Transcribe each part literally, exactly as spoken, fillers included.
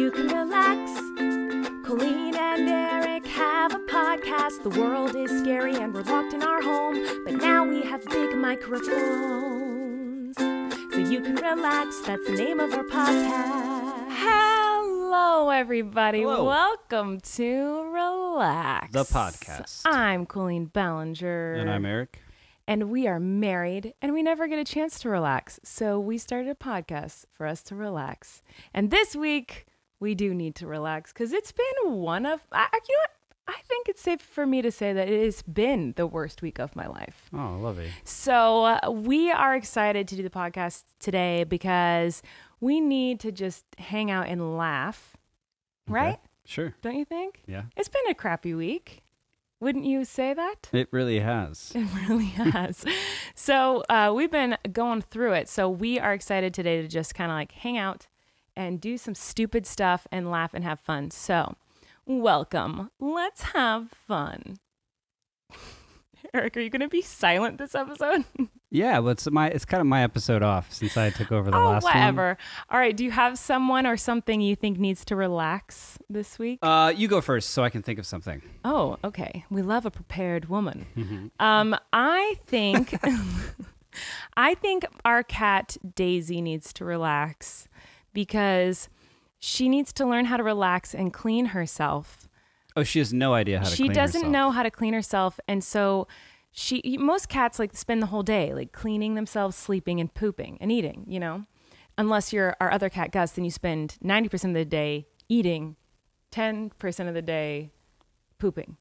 you can relax. Colleen and Eric have a podcast. The world is scary and we're locked in our home, but now we have big microphones, so you can relax. That's the name of our podcast. Hello, everybody. Hello. Welcome to Relax, the podcast. I'm Colleen Ballinger. And I'm Eric. And we are married, and we never get a chance to relax. So we started a podcast for us to relax. And this week, we do need to relax because it's been one of, I, you know what? I think it's safe for me to say that it has been the worst week of my life. Oh, lovely. So uh, we are excited to do the podcast today because we need to just hang out and laugh, okay. Right? Sure. Don't you think? Yeah. It's been a crappy week. Wouldn't you say that? It really has. It really has. So uh, we've been going through it. So we are excited today to just kind of like hang out and do some stupid stuff and laugh and have fun. So welcome. Let's have fun. Eric, are you going to be silent this episode? Yeah, well, it's, my, it's kind of my episode off since I took over the oh, last whatever. one. All right, do you have someone or something you think needs to relax this week? Uh, you go first so I can think of something. Oh, okay. We love a prepared woman. Mm-hmm. um, I think I think our cat Daisy needs to relax because she needs to learn how to relax and clean herself. Oh, she has no idea how to she clean herself. She doesn't know how to clean herself. And so she, most cats like spend the whole day like cleaning themselves, sleeping and pooping and eating, you know, unless you're our other cat, Gus, then you spend ninety percent of the day eating, ten percent of the day pooping.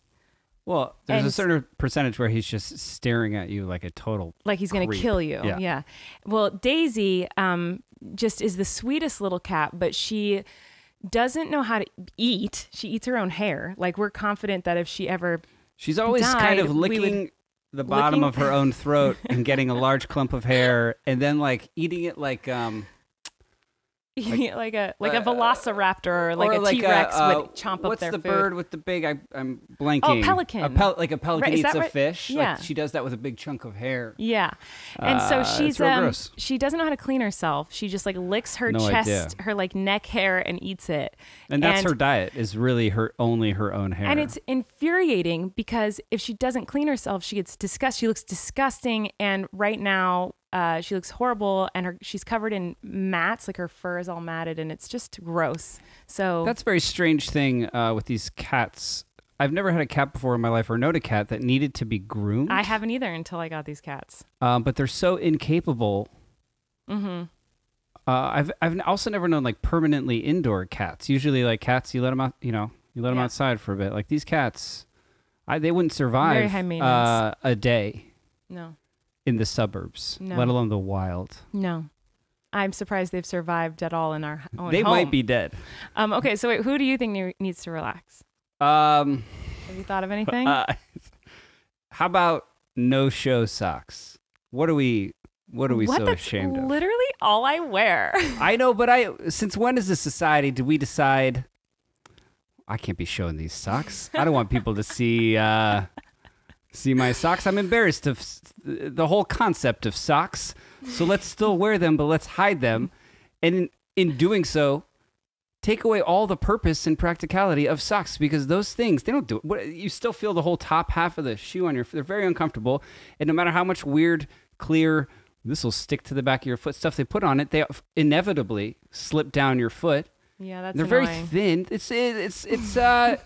Well, there's and, a certain percentage where he's just staring at you like a total Like he's going to kill you. Yeah. yeah. Well, Daisy um, just is the sweetest little cat, but she doesn't know how to eat. She eats her own hair. Like, we're confident that if she ever She's always died, kind of licking would, the bottom licking of her own throat and getting a large clump of hair and then, like, eating it like um like, like a like uh, a velociraptor or like or a like T-Rex a, uh, would chomp up their food. What's the bird with the big, I, I'm blanking. Oh, pelican. A pel like a pelican right, eats a right? fish. Yeah. Like, she does that with a big chunk of hair. Yeah. And uh, so she's, um, she doesn't know how to clean herself. She just like licks her no chest, idea. her like neck hair and eats it. And that's and, her diet is really her only her own hair. And it's infuriating because if she doesn't clean herself, she gets disgust. She looks disgusting. And right now, Uh, she looks horrible, and her she's covered in mats. Like, her fur is all matted, and it's just gross. So that's a very strange thing uh, with these cats. I've never had a cat before in my life, or known a cat that needed to be groomed. I haven't either until I got these cats. Um, but they're so incapable. Mm-hmm. Uh, I've I've also never known like permanently indoor cats. Usually, like cats, you let them out, you know, you let them yeah. outside for a bit. Like these cats, I, they wouldn't survive very high maintenance. Uh, a day. No. In the suburbs, no. let alone the wild. No. I'm surprised they've survived at all in our own They home. might be dead. Um, okay, so wait, who do you think needs to relax? Um, Have you thought of anything? Uh, how about no-show socks? What are we, what are we what? so That's ashamed of? literally all I wear. I know, but I. since when is this society, do we decide, I can't be showing these socks. I don't want people to see... Uh, See my socks? I'm embarrassed of the whole concept of socks. So let's still wear them, but let's hide them. And in, in doing so, take away all the purpose and practicality of socks because those things, they don't do it. You still feel the whole top half of the shoe on your foot. They're very uncomfortable. And no matter how much weird, clear, this will stick to the back of your foot stuff they put on it, they inevitably slip down your foot. Yeah, that's They're annoying. very thin. It's, it's, it's, uh...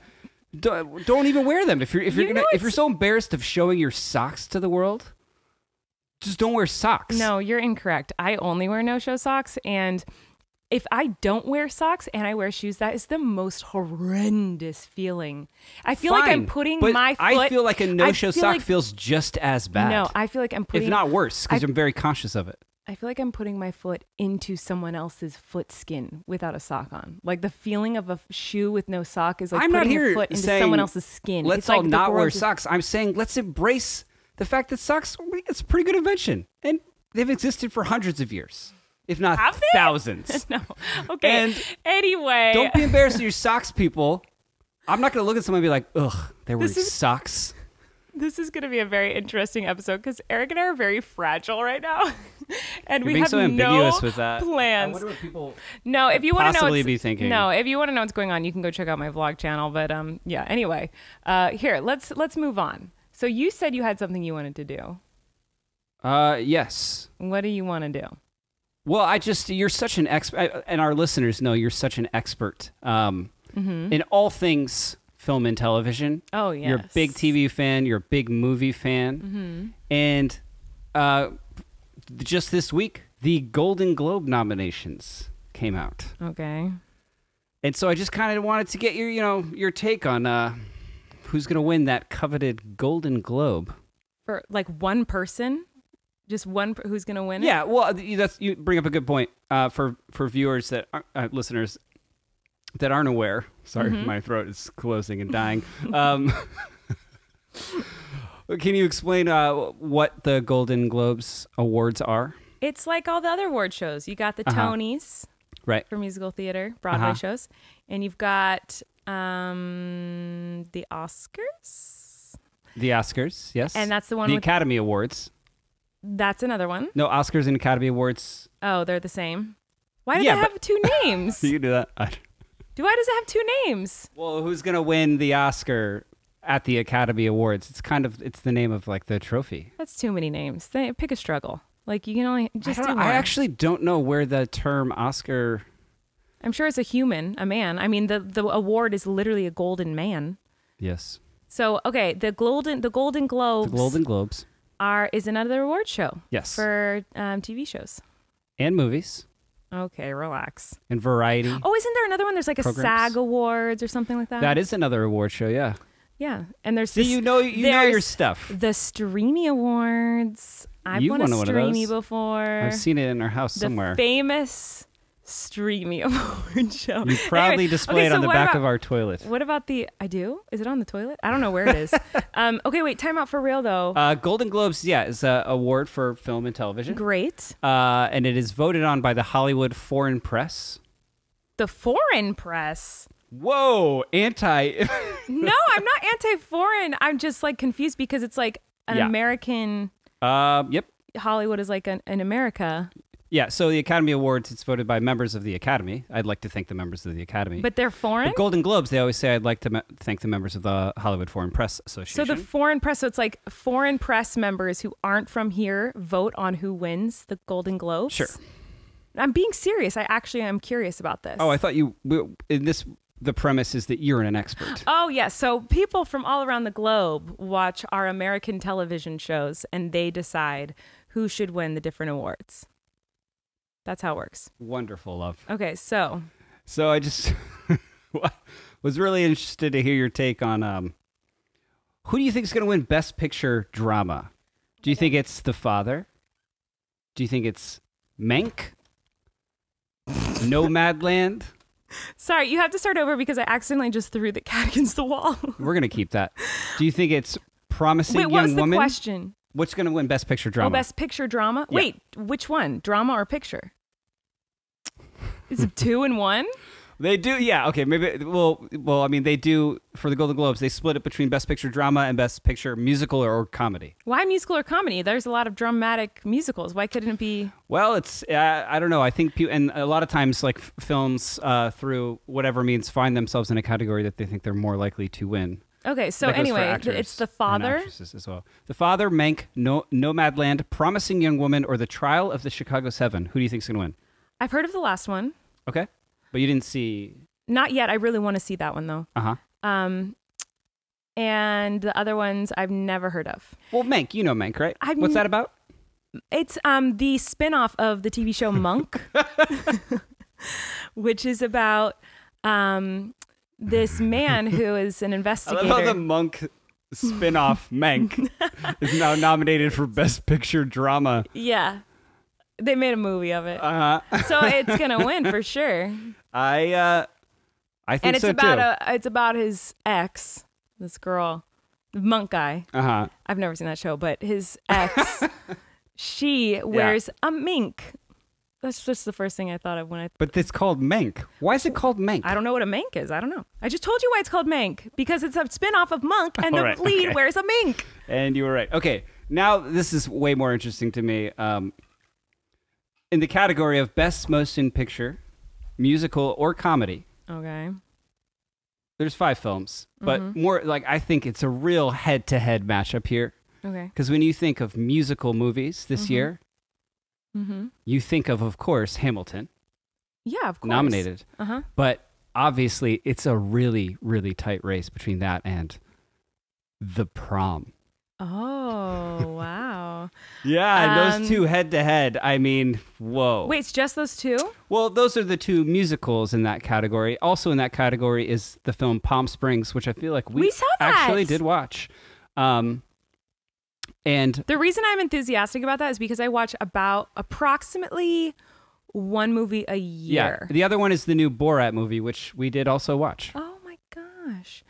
Don't, don't even wear them if you're if you're you gonna if you're so embarrassed of showing your socks to the world. Just don't wear socks. No, you're incorrect. I only wear no-show socks, and if I don't wear socks and I wear shoes, that is the most horrendous feeling. I feel Fine, like I'm putting but my foot. I feel like a no-show feel sock like, feels just as bad. No, I feel like I'm putting, if not worse, because I'm very conscious of it. I feel like I'm putting my foot into someone else's foot skin without a sock on. Like the feeling of a shoe with no sock is like I'm putting your foot into saying, someone else's skin. Let's it's all like not wear socks. I'm saying let's embrace the fact that socks, it's a pretty good invention. And they've existed for hundreds of years, if not thousands. No. Okay. And anyway. Don't be embarrassed of your socks, people. I'm not going to look at someone and be like, ugh, they were socks. This is going to be a very interesting episode because Eric and I are very fragile right now, and You're we being have so ambiguous no with that. plans. I wonder what people no, if you want to know, be thinking. No, if you want to know what's going on, you can go check out my vlog channel. But um, yeah. Anyway, uh, here let's let's move on. So you said you had something you wanted to do. Uh, yes. What do you want to do? Well, I just, you're such an expert, and our listeners know you're such an expert um, mm-hmm. in all things film and television. Oh, yes. You're a big T V fan. You're a big movie fan. Mm-hmm. And uh, just this week, the Golden Globe nominations came out. Okay. And so I just kind of wanted to get your, you know, your take on uh, who's going to win that coveted Golden Globe. For like one person? Just one who's going to win it? Yeah, well, that's, you bring up a good point uh, for, for viewers that are, uh, listeners that aren't aware. Sorry, mm-hmm. my throat is closing and dying. um, can you explain uh, what the Golden Globes awards are? It's like all the other award shows. You got the uh-huh. Tonys right. for musical theater, Broadway uh-huh. shows, and you've got um, the Oscars. The Oscars, yes. And that's the one the with... The Academy Awards. That's another one. No, Oscars and Academy Awards. Oh, they're the same. Why do yeah, they have but, two names? You do that. I, do why does it have two names? Well, who's gonna win the Oscar at the Academy Awards? It's kind of it's the name of like the trophy. That's too many names. They, pick a struggle. Like you can only just. I, do I actually don't know where the term Oscar. I'm sure it's a human, a man. I mean, the the award is literally a golden man. Yes. So okay, the golden the Golden Globes. The Golden Globes. Are, is another award show. Yes. For um, T V shows. And movies. Okay, relax. And variety. Oh, isn't there another one? There's like programs. a SAG Awards or something like that. That is another award show, yeah. Yeah. And there's... See, this, you know you know your stuff. The Streamy Awards. I've won, won a Streamy before. I've seen it in our house the somewhere. The famous Streamy Award show. You proudly anyway, display okay, it on so the back about, of our toilet. What about the... I do? Is it on the toilet? I don't know where it is. um, okay, wait. Time out for real, though. Uh, Golden Globes, yeah, is an award for film and television. Great. Uh, and it is voted on by the Hollywood Foreign Press. The Foreign Press? Whoa, anti... No, I'm not anti-foreign. I'm just, like, confused because it's, like, an yeah. American... Uh, yep. Hollywood is, like, an, an America... Yeah, so the Academy Awards, it's voted by members of the Academy. I'd like to thank the members of the Academy. But they're foreign? The Golden Globes, they always say I'd like to thank the members of the Hollywood Foreign Press Association. So the foreign press, so it's like foreign press members who aren't from here vote on who wins the Golden Globes? Sure. I'm being serious. I actually am curious about this. Oh, I thought you, in this, the premise is that you're an expert. Oh, yeah. So people from all around the globe watch our American television shows, and they decide who should win the different awards. That's how it works. Wonderful, love. Okay, so. So I just was really interested to hear your take on um, who do you think is going to win Best Picture Drama? Do you okay. think it's The Father? Do you think it's Mank? Nomadland? Sorry, you have to start over because I accidentally just threw the cat against the wall. We're going to keep that. Do you think it's Promising Young Woman? Wait, what was the question? What's going to win Best Picture Drama? Oh, Best Picture Drama? Yeah. Wait, which one? Drama or picture? Is it two and one? They do, yeah. Okay, maybe, well, well, I mean, they do, for the Golden Globes, they split it between Best Picture Drama and Best Picture Musical or, or Comedy. Why musical or comedy? There's a lot of dramatic musicals. Why couldn't it be? Well, it's, uh, I don't know. I think, people, and a lot of times, like, films uh, through whatever means find themselves in a category that they think they're more likely to win. Okay, so anyway, it's The Father. As well. The Father, Mank, no, Nomadland, Promising Young Woman, or The Trial of the Chicago Seven. Who do you think's going to win? I've heard of the last one. Okay, but you didn't see... Not yet. I really want to see that one, though. Uh-huh. Um, and the other ones I've never heard of. Well, Mank. You know Mank, right? I'm... What's that about? It's um the spinoff of the T V show Monk, which is about... um. This man who is an investigator. I love how the Monk spin-off Mank is now nominated for Best Picture Drama. Yeah. They made a movie of it. Uh-huh. So it's going to win for sure. I uh I think and it's so about too. A, it's about his ex, this girl, the Monk guy. Uh-huh. I've never seen that show, but his ex she wears yeah. a mink. That's just the first thing I thought of when I... Th- but it's called Mank. Why is it called Mank? I don't know what a Mank is. I don't know. I just told you why it's called Mank. Because it's a spin-off of Monk, and the right, lead okay. wears a mink. And you were right. Okay. Now, this is way more interesting to me. Um, in the category of Best Motion Picture, Musical, or Comedy. Okay. There's five films. But mm-hmm. more, like, I think it's a real head-to-head matchup here. Okay. Because when you think of musical movies this mm-hmm. year... Mm-hmm. You think of, of course, Hamilton. Yeah, of course. Nominated. Uh-huh. But obviously, it's a really, really tight race between that and The Prom. Oh, wow. Yeah, um, and those two head to head. I mean, whoa. Wait, it's just those two? Well, those are the two musicals in that category. Also in that category is the film Palm Springs, which I feel like we, we saw that. actually did watch. Um And the reason I'm enthusiastic about that is because I watch about approximately one movie a year. Yeah. The other one is the new Borat movie, which we did also watch. Oh my gosh.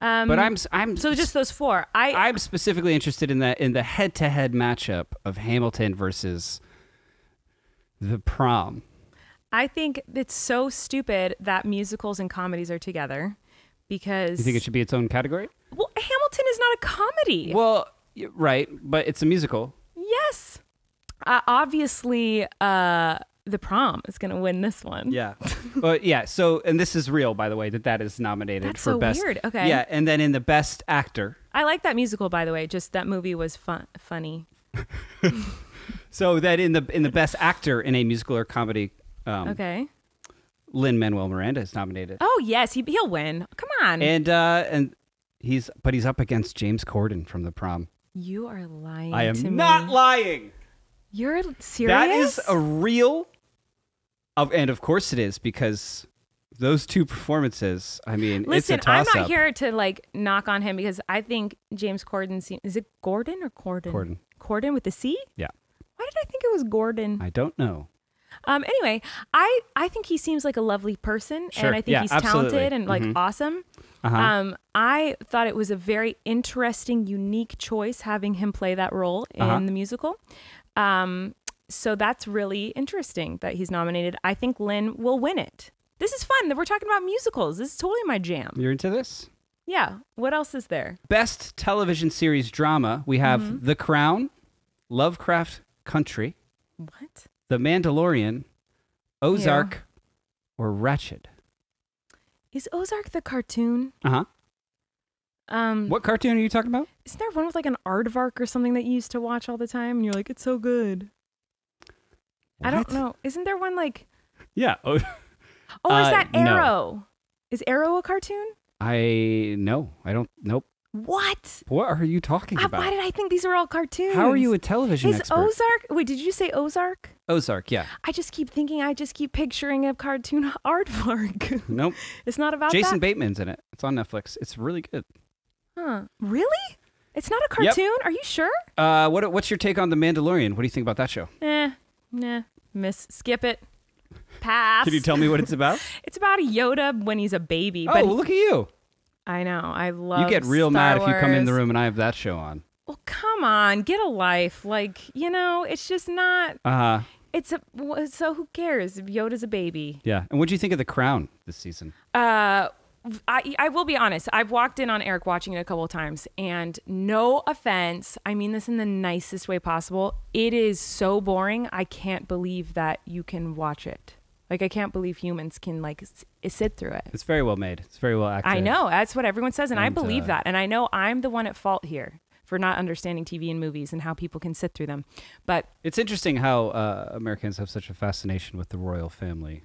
Um, but I'm I'm So just those four. I I'm specifically interested in that in the head-to-head matchup of Hamilton versus The Prom. I think it's so stupid that musicals and comedies are together because You think it should be its own category? Well, Hamilton is not a comedy. Well, right, but it's a musical. Yes. Uh, obviously, uh, The Prom is going to win this one. Yeah. But yeah, so, and this is real, by the way, that that is nominated That's for so best. That's weird. Okay. Yeah, and then in the best actor. I like that musical, by the way, just that movie was fun- funny. So that in the in the best actor in a musical or comedy. Um, okay. Lin-Manuel Miranda is nominated. Oh, yes, he, he'll win. Come on. And uh, and he's but he's up against James Corden from The Prom. You are lying. I am to me. not lying. You're serious? That is a real, of, and of course it is, because those two performances, I mean, Listen, it's a toss-up. I'm not here to like knock on him because I think James Corden, seems, is it Gordon or Corden? Corden. Corden with the C? Yeah. Why did I think it was Gordon? I don't know. Um. Anyway, I, I think he seems like a lovely person, sure. and I think yeah, he's absolutely. talented and like mm-hmm. awesome. Uh-huh. Um, I thought it was a very interesting, unique choice having him play that role in uh-huh. the musical. Um, so that's really interesting that he's nominated. I think Lin will win it. This is fun that we're talking about musicals. This is totally my jam. You're into this? Yeah. What else is there? Best television series drama. We have mm-hmm. The Crown, Lovecraft Country. What? The Mandalorian, Ozark, yeah. or Ratched. Is Ozark the cartoon? Uh-huh. Um, what cartoon are you talking about? Isn't there one with like an aardvark or something that you used to watch all the time? And you're like, it's so good. What? I don't know. Isn't there one like... Yeah. Oh, oh uh, is that Arrow? No. Is Arrow a cartoon? I... No. I don't... Nope. What? What are you talking uh, about? Why did I think these were all cartoons? How are you a television Is expert? Ozark? Wait, did you say Ozark? Ozark, yeah. I just keep thinking, I just keep picturing a cartoon aardvark. Nope. It's not about Jason that? Bateman's in it. It's on Netflix. It's really good. Huh. Really? It's not a cartoon? Yep. Are you sure? Uh, what? What's your take on The Mandalorian? What do you think about that show? Eh. Nah. Miss. Skip it. Pass. Can you tell me what it's about? It's about a Yoda when he's a baby. Oh, but well, look at you. I know. I love You get real Star mad Wars. If you come in the room and I have that show on. Well, come on. Get a life. Like, you know, it's just not. Uh-huh. It's a, so who cares? Yoda's a baby. Yeah. And what do you think of The Crown this season? Uh, I, I will be honest. I've walked in on Eric watching it a couple of times. And no offense. I mean this in the nicest way possible. It is so boring. I can't believe that you can watch it. Like, I can't believe humans can, like, s- sit through it. It's very well made. It's very well acted. I know. That's what everyone says, and, and I believe uh, that. And I know I'm the one at fault here for not understanding T V and movies and how people can sit through them. But it's interesting how uh, Americans have such a fascination with the royal family.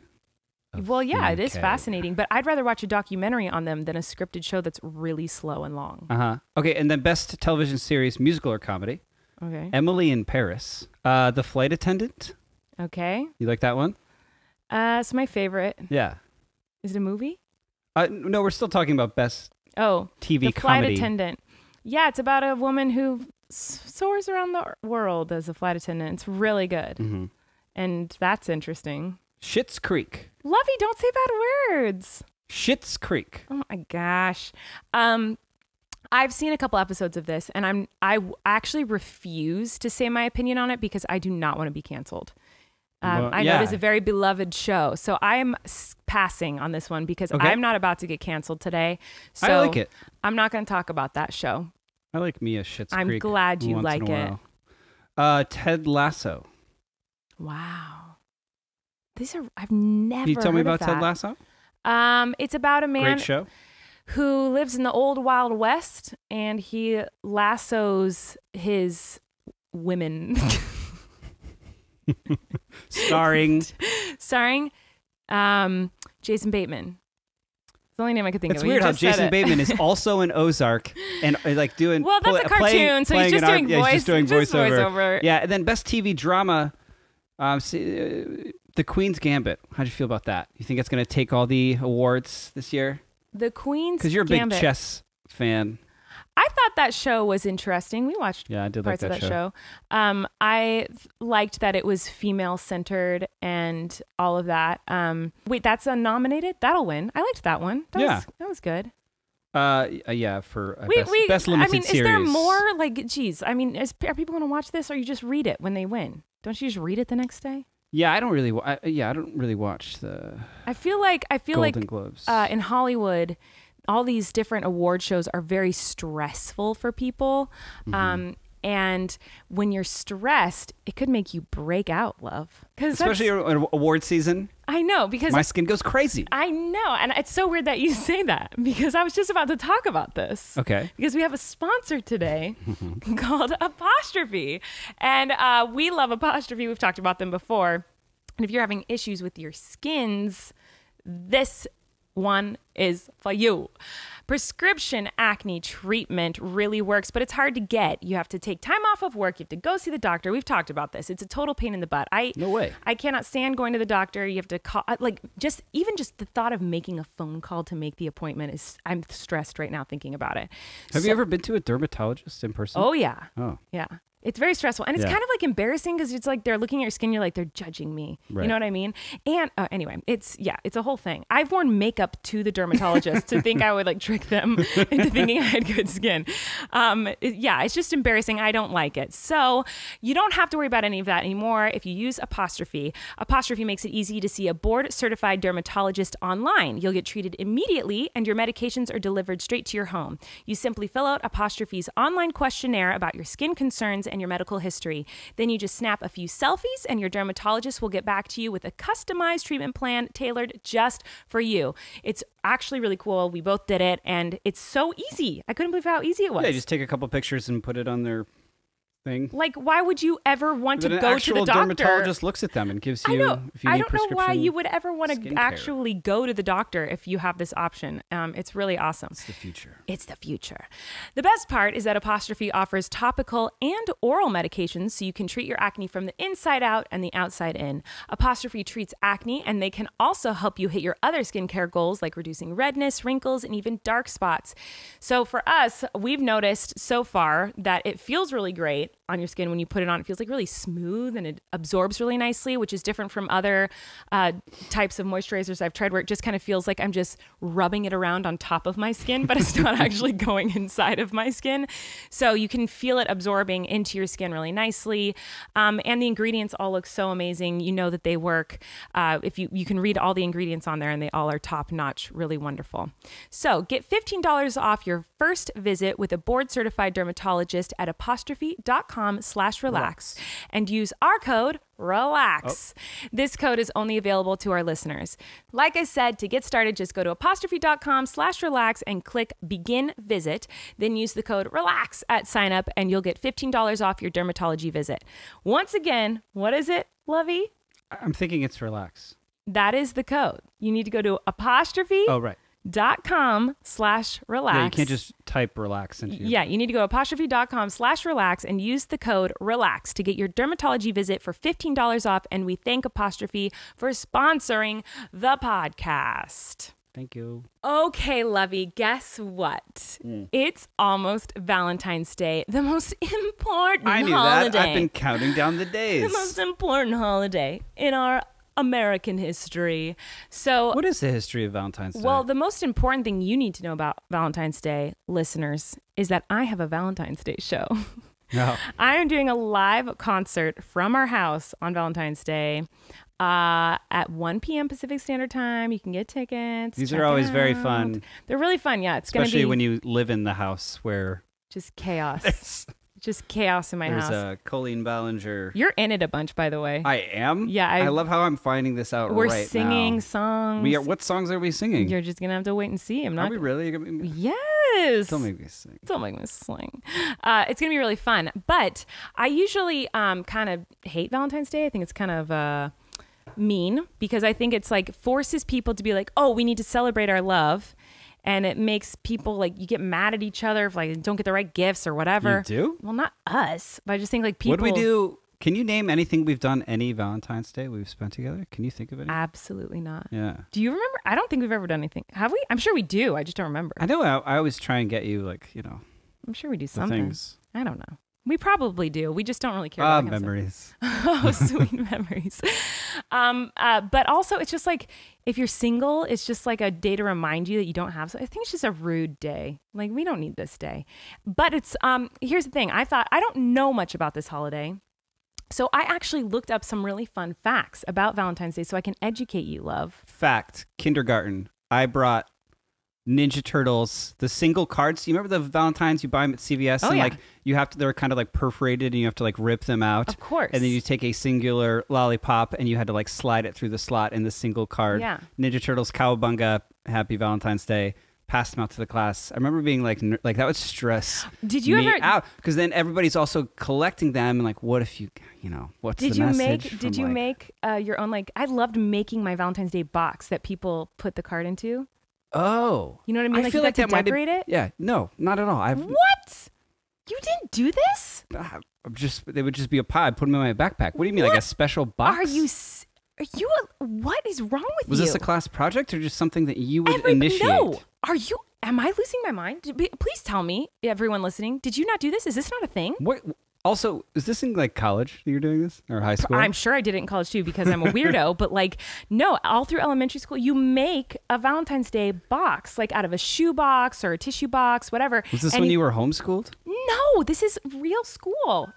Well, yeah, it is fascinating. But I'd rather watch a documentary on them than a scripted show that's really slow and long. Uh-huh. Okay, and then best television series, musical or comedy. Okay. Emily in Paris. Uh, The Flight Attendant. Okay. You like that one? Uh, it's my favorite. Yeah. Is it a movie? Uh, no, we're still talking about best oh, T V comedy. The Flight Attendant. Yeah, it's about a woman who soars around the world as a flight attendant. It's really good. Mm-hmm. And that's interesting. Schitt's Creek. Lovey, don't say bad words. Schitt's Creek. Oh my gosh. Um, I've seen a couple episodes of this, and I'm I actually refuse to say my opinion on it because I do not want to be canceled. Um, well, I yeah. know it is a very beloved show. So I'm s- passing on this one because okay. I'm not about to get canceled today. So I like it. I'm not going to talk about that show. I like me a Schitt's Creek. I'm glad you once like it. Uh, Ted Lasso. Wow. These are, I've never. Can you tell heard me about Ted Lasso? Um, it's about a man who lives in the old Wild West and he lassos his women. Starring Starring um, Jason Bateman. It's the only name I could think it's of. It's weird how Jason Bateman is also in Ozark and like doing Well, that's pl- a cartoon, playing, so he's just, doing ar- voice, yeah, he's just doing just voiceover. voiceover. Yeah, and then best T V drama, um, see, uh, The Queen's Gambit. How'd you feel about that? You think it's going to take all the awards this year? The Queen's Gambit. Because you're a big Gambit. chess fan. I thought that show was interesting. We watched yeah, I did parts like that of that show. show. Um, I th- liked that it was female-centered and all of that. Um, wait, that's a nominated? That'll win. I liked that one. That yeah. was that was good. Uh, yeah, for uh, we, best, we, best limited I mean, series. Is there more? Like, geez, I mean, is, are people going to watch this, or you just read it when they win? Don't you just read it the next day? Yeah, I don't really. Wa- I, yeah, I don't really watch the. I feel like I feel Golden like Globes. Uh, in Hollywood. All these different award shows are very stressful for people. Mm-hmm. Um, and when you're stressed, it could make you break out, love. Especially in award season. I know. Because my skin goes crazy. I know. And it's so weird that you say that because I was just about to talk about this. Okay. Because we have a sponsor today called Apostrophe. And uh, we love Apostrophe. We've talked about them before. And if you're having issues with your skins, this one is for you. Prescription acne treatment really works, but it's hard to get. You have to take time off of work. You have to go see the doctor. We've talked about this. It's a total pain in the butt. I no way. I cannot stand going to the doctor. You have to call, like, just even just the thought of making a phone call to make the appointment is, I'm stressed right now thinking about it. Have so, you ever been to a dermatologist in person? Oh yeah. Oh yeah. It's very stressful. And it's yeah. kind of like embarrassing because it's like they're looking at your skin. You're like, they're judging me. Right. You know what I mean? And uh, anyway, it's, yeah, it's a whole thing. I've worn makeup to the dermatologist to think I would like trick them into thinking I had good skin. Um, it, yeah, it's just embarrassing. I don't like it. So you don't have to worry about any of that anymore if you use Apostrophe. Apostrophe makes it easy to see a board certified dermatologist online. You'll get treated immediately and your medications are delivered straight to your home. You simply fill out Apostrophe's online questionnaire about your skin concerns and your medical history. Then you just snap a few selfies and your dermatologist will get back to you with a customized treatment plan tailored just for you. It's actually really cool. We both did it and it's so easy. I couldn't believe how easy it was. Yeah, just take a couple pictures and put it on their thing. Like, why would you ever want but to go to the doctor? An actual dermatologist looks at them and gives you, I know, if you need I don't know why you would ever want to actually go to the doctor if you have this option. Um, it's really awesome. It's the future. It's the future. The best part is that Apostrophe offers topical and oral medications so you can treat your acne from the inside out and the outside in. Apostrophe treats acne and they can also help you hit your other skincare goals like reducing redness, wrinkles, and even dark spots. So for us, we've noticed so far that it feels really great on your skin when you put it on. It feels like really smooth and it absorbs really nicely, which is different from other uh, types of moisturizers I've tried where it just kind of feels like I'm just rubbing it around on top of my skin, but it's not actually going inside of my skin. So you can feel it absorbing into your skin really nicely. Um, and the ingredients all look so amazing. You know that they work. Uh, if you, you can read all the ingredients on there and they all are top notch, really wonderful. So get fifteen dollars off your first visit with a board certified dermatologist at apostrophe dot com slash relax and use our code RELAX. Oh. This code is only available to our listeners. Like I said, to get started, just go to apostrophe dot com slash relax and click begin visit. Then use the code RELAX at sign up and you'll get fifteen dollars off your dermatology visit. Once again, what is it, Lovey? I'm thinking it's relax. That is the code. You need to go to apostrophe. Oh, right. dot com slash relax. Yeah, you can't just type relax into your... Yeah, you need to go apostrophe dot com slash relax and use the code relax to get your dermatology visit for fifteen dollars off. And we thank Apostrophe for sponsoring the podcast. Thank you. Okay, Lovey, guess what? Mm. It's almost Valentine's Day, the most important I knew holiday. That. I've been counting down the days. The most important holiday in our American history. So what is the history of Valentine's Day? Well, the most important thing you need to know about Valentine's Day, listeners, is that I have a Valentine's Day show. No. I am doing a live concert from our house on Valentine's Day uh, at one p m Pacific Standard Time. You can get tickets. These are always out. very fun. They're really fun. Yeah, it's going to be especially when you live in the house where just chaos. Just chaos in my There's house. There's uh, Colleen Ballinger. You're in it a bunch, by the way. I am? Yeah. I, I love how I'm finding this out we're right now. We're singing songs. We are, what songs are we singing? You're just going to have to wait and see. I'm not. Are we really? Gonna, yes. Don't make me sing. Don't make me sing. Uh, it's going to be really fun. But I usually um, kind of hate Valentine's Day. I think it's kind of... Uh, mean, because I think it's like forces people to be like, oh, we need to celebrate our love, and it makes people like you get mad at each other if like don't get the right gifts or whatever. You do? Well, not us, but I just think like people. What do we do? Can you name anything we've done any Valentine's Day we've spent together? Can you think of it? Absolutely not. Yeah. Do you remember? I don't think we've ever done anything. Have we? I'm sure we do. I just don't remember. I know. I, I always try and get you like you know. I'm sure we do something. Things. I don't know. We probably do. We just don't really care. Ah, uh, memories. Oh, sweet memories. Um, uh, but also, it's just like if you're single, it's just like a day to remind you that you don't have. So I think it's just a rude day. Like we don't need this day. But it's um. Here's the thing. I thought I don't know much about this holiday, so I actually looked up some really fun facts about Valentine's Day so I can educate you, love. Fact: kindergarten. I brought Ninja Turtles, the single cards. You remember the Valentines you buy them at C V S? Oh, and yeah. like you have to, they're kind of like perforated and you have to like rip them out. Of course. And then you take a singular lollipop and you had to like slide it through the slot in the single card. Yeah. Ninja Turtles, cowabunga, happy Valentine's Day. Passed them out to the class. I remember being like, like that would stress Did you me ever, out because then everybody's also collecting them and like, what if you, you know, what's did the you message? Make, did you like, make uh, your own like, I loved making my Valentine's Day box that people put the card into. Oh, you know what I mean? I like feel you like that might decorate it. Yeah, no, not at all. I've what? You didn't do this? Uh, I'm just they would just be a pie. I put them in my backpack. What do you mean, what? Like a special box? Are you? Are you? A, what is wrong with Was you? Was this a class project or just something that you would Every, initiate? No. Are you? Am I losing my mind? Please tell me, everyone listening. Did you not do this? Is this not a thing? What? Also, is this in like college that you're doing this or high school? I'm sure I did it in college too because I'm a weirdo, but like, no, all through elementary school, you make a Valentine's Day box, like out of a shoe box or a tissue box, whatever. Was this and when you were homeschooled? No, this is real school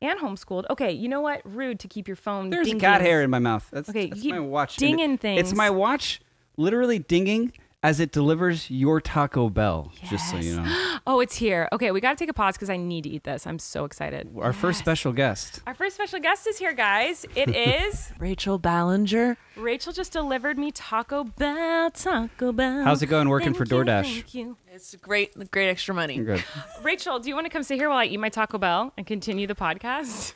and homeschooled. Okay, you know what? Rude to keep your phone. There's ding cat dings. hair in my mouth. That's, okay, that's my watch. Dinging it, things. It's my watch literally dinging as it delivers your Taco Bell, yes. just so you know. Oh, it's here. Okay, we got to take a pause because I need to eat this. I'm so excited. Our yes. first special guest. Our first special guest is here, guys. It is... Rachel Ballinger. Rachel just delivered me Taco Bell, Taco Bell. How's it going working thank for DoorDash? You, thank you. It's great, great extra money. Good. Rachel, do you want to come sit here while I eat my Taco Bell and continue the podcast?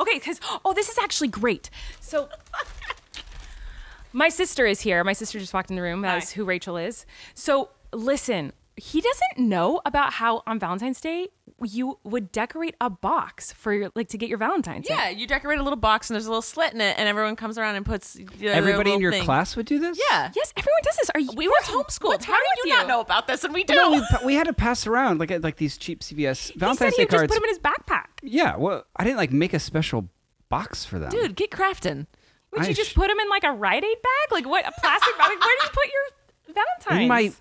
Okay, because... Oh, this is actually great. So... My sister is here. My sister just walked in the room. That's who Rachel is. So listen, he doesn't know about how on Valentine's Day you would decorate a box for your like to get your Valentine's. Yeah, in. You decorate a little box and there's a little slit in it, and everyone comes around and puts. You know, Everybody in your thing. class would do this. Yeah. Yes, everyone does this. Are you? We were homeschooled. How do you, you not know about this? And we do. No, we, we had to pass around like like these cheap C V S Valentine's he said Day cards. Just put them in his backpack. Yeah. Well, I didn't like make a special box for them. Dude, get crafting. Would I you just put them in like a Rite Aid bag? Like what, a plastic bag? Like, where do you put your Valentine's? In my,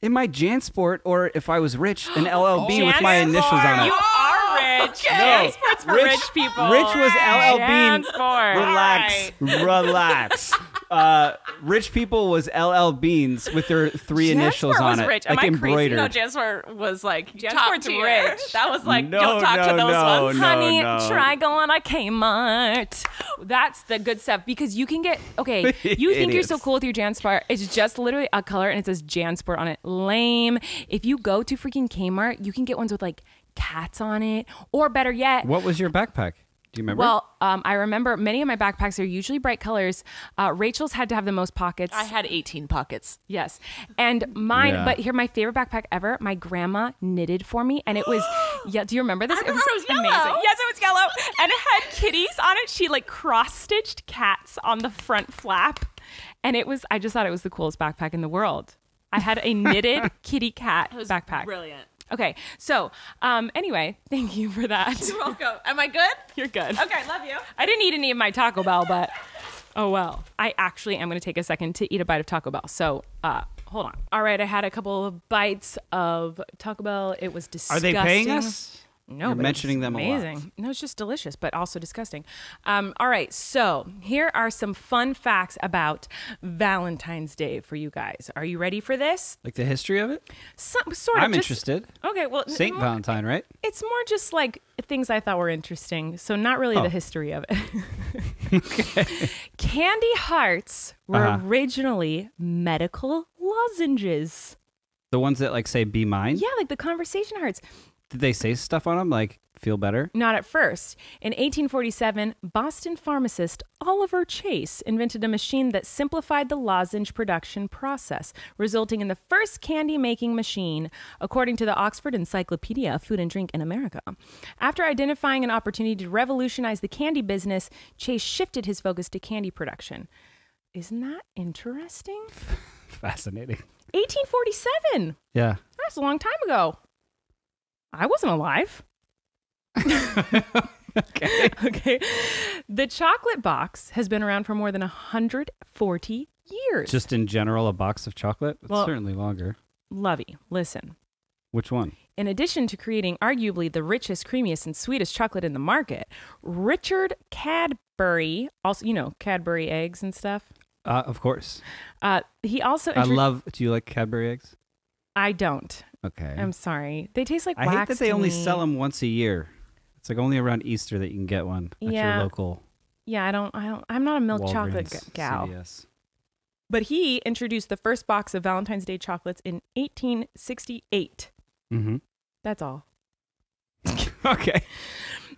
in my Jansport, or if I was rich, an L L B oh, with Jansport. my initials on it. You are rich. Okay. No, Jansport's for rich, rich people. Rich was L L B. Relax, right. relax. Uh, rich people was L L Beans with their three Jansport initials on it, rich. Am like I embroidered. Crazy? No, Jansport was like Jansport's rich. That was like no, don't talk no, to those no, ones, no, honey. No. Try going to Kmart. That's the good stuff because you can get okay. You think you're so cool with your Jansport? It's just literally a color and it says Jansport on it. Lame. If you go to freaking Kmart, you can get ones with like cats on it, or better yet, what was your backpack? Do you remember? Well, um, I remember many of my backpacks are usually bright colors. Uh, Rachel's had to have the most pockets. I had eighteen pockets. Yes. And mine, yeah. but here, my favorite backpack ever, my grandma knitted for me. And it was, yeah, do you remember this? I remember it was, it was amazing. Yellow. Yes, it was yellow. And it had kitties on it. She like cross-stitched cats on the front flap. And it was, I just thought it was the coolest backpack in the world. I had a knitted kitty cat it was backpack. Brilliant. Okay, so um, anyway, thank you for that. You're welcome. Am I good? You're good. Okay, love you. I didn't eat any of my Taco Bell, but oh well. I actually am going to take a second to eat a bite of Taco Bell. So uh, hold on. All right, I had a couple of bites of Taco Bell. It was disgusting. Are they paying us? No, You're but mentioning them amazing. a lot. No, it's just delicious, but also disgusting. Um, all right, so here are some fun facts about Valentine's Day for you guys. Are you ready for this? Like the history of it? Some, sort of. I'm just, interested. Okay, well, Saint Valentine, right? It's more just like things I thought were interesting, so not really oh. the history of it. Okay. Candy hearts were uh-huh. originally medical lozenges. The ones that like say "be mine." Yeah, like the conversation hearts. Did they say stuff on them like feel better? Not at first. In eighteen forty-seven, Boston pharmacist Oliver Chase invented a machine that simplified the lozenge production process, resulting in the first candy-making machine, according to the Oxford Encyclopedia of Food and Drink in America. After identifying an opportunity to revolutionize the candy business, Chase shifted his focus to candy production. Isn't that interesting? Fascinating. eighteen forty-seven. Yeah. That's a long time ago. I wasn't alive. Okay. Okay. The chocolate box has been around for more than one hundred forty years. Just in general, a box of chocolate? It's well, certainly longer. Lovey, listen. Which one? In addition to creating arguably the richest, creamiest, and sweetest chocolate in the market, Richard Cadbury, also, you know, Cadbury eggs and stuff. Uh, of course. Uh, he also... I love... Do you like Cadbury eggs? I don't. Okay. I'm sorry. They taste like wax. I hate that they only sell them once a year. It's like only around Easter that you can get one at yeah. your local. Yeah, I don't I don't I'm not a milk Walgreens, chocolate gal. C V S. But he introduced the first box of Valentine's Day chocolates in eighteen sixty-eight. Mm-hmm. That's all. Okay.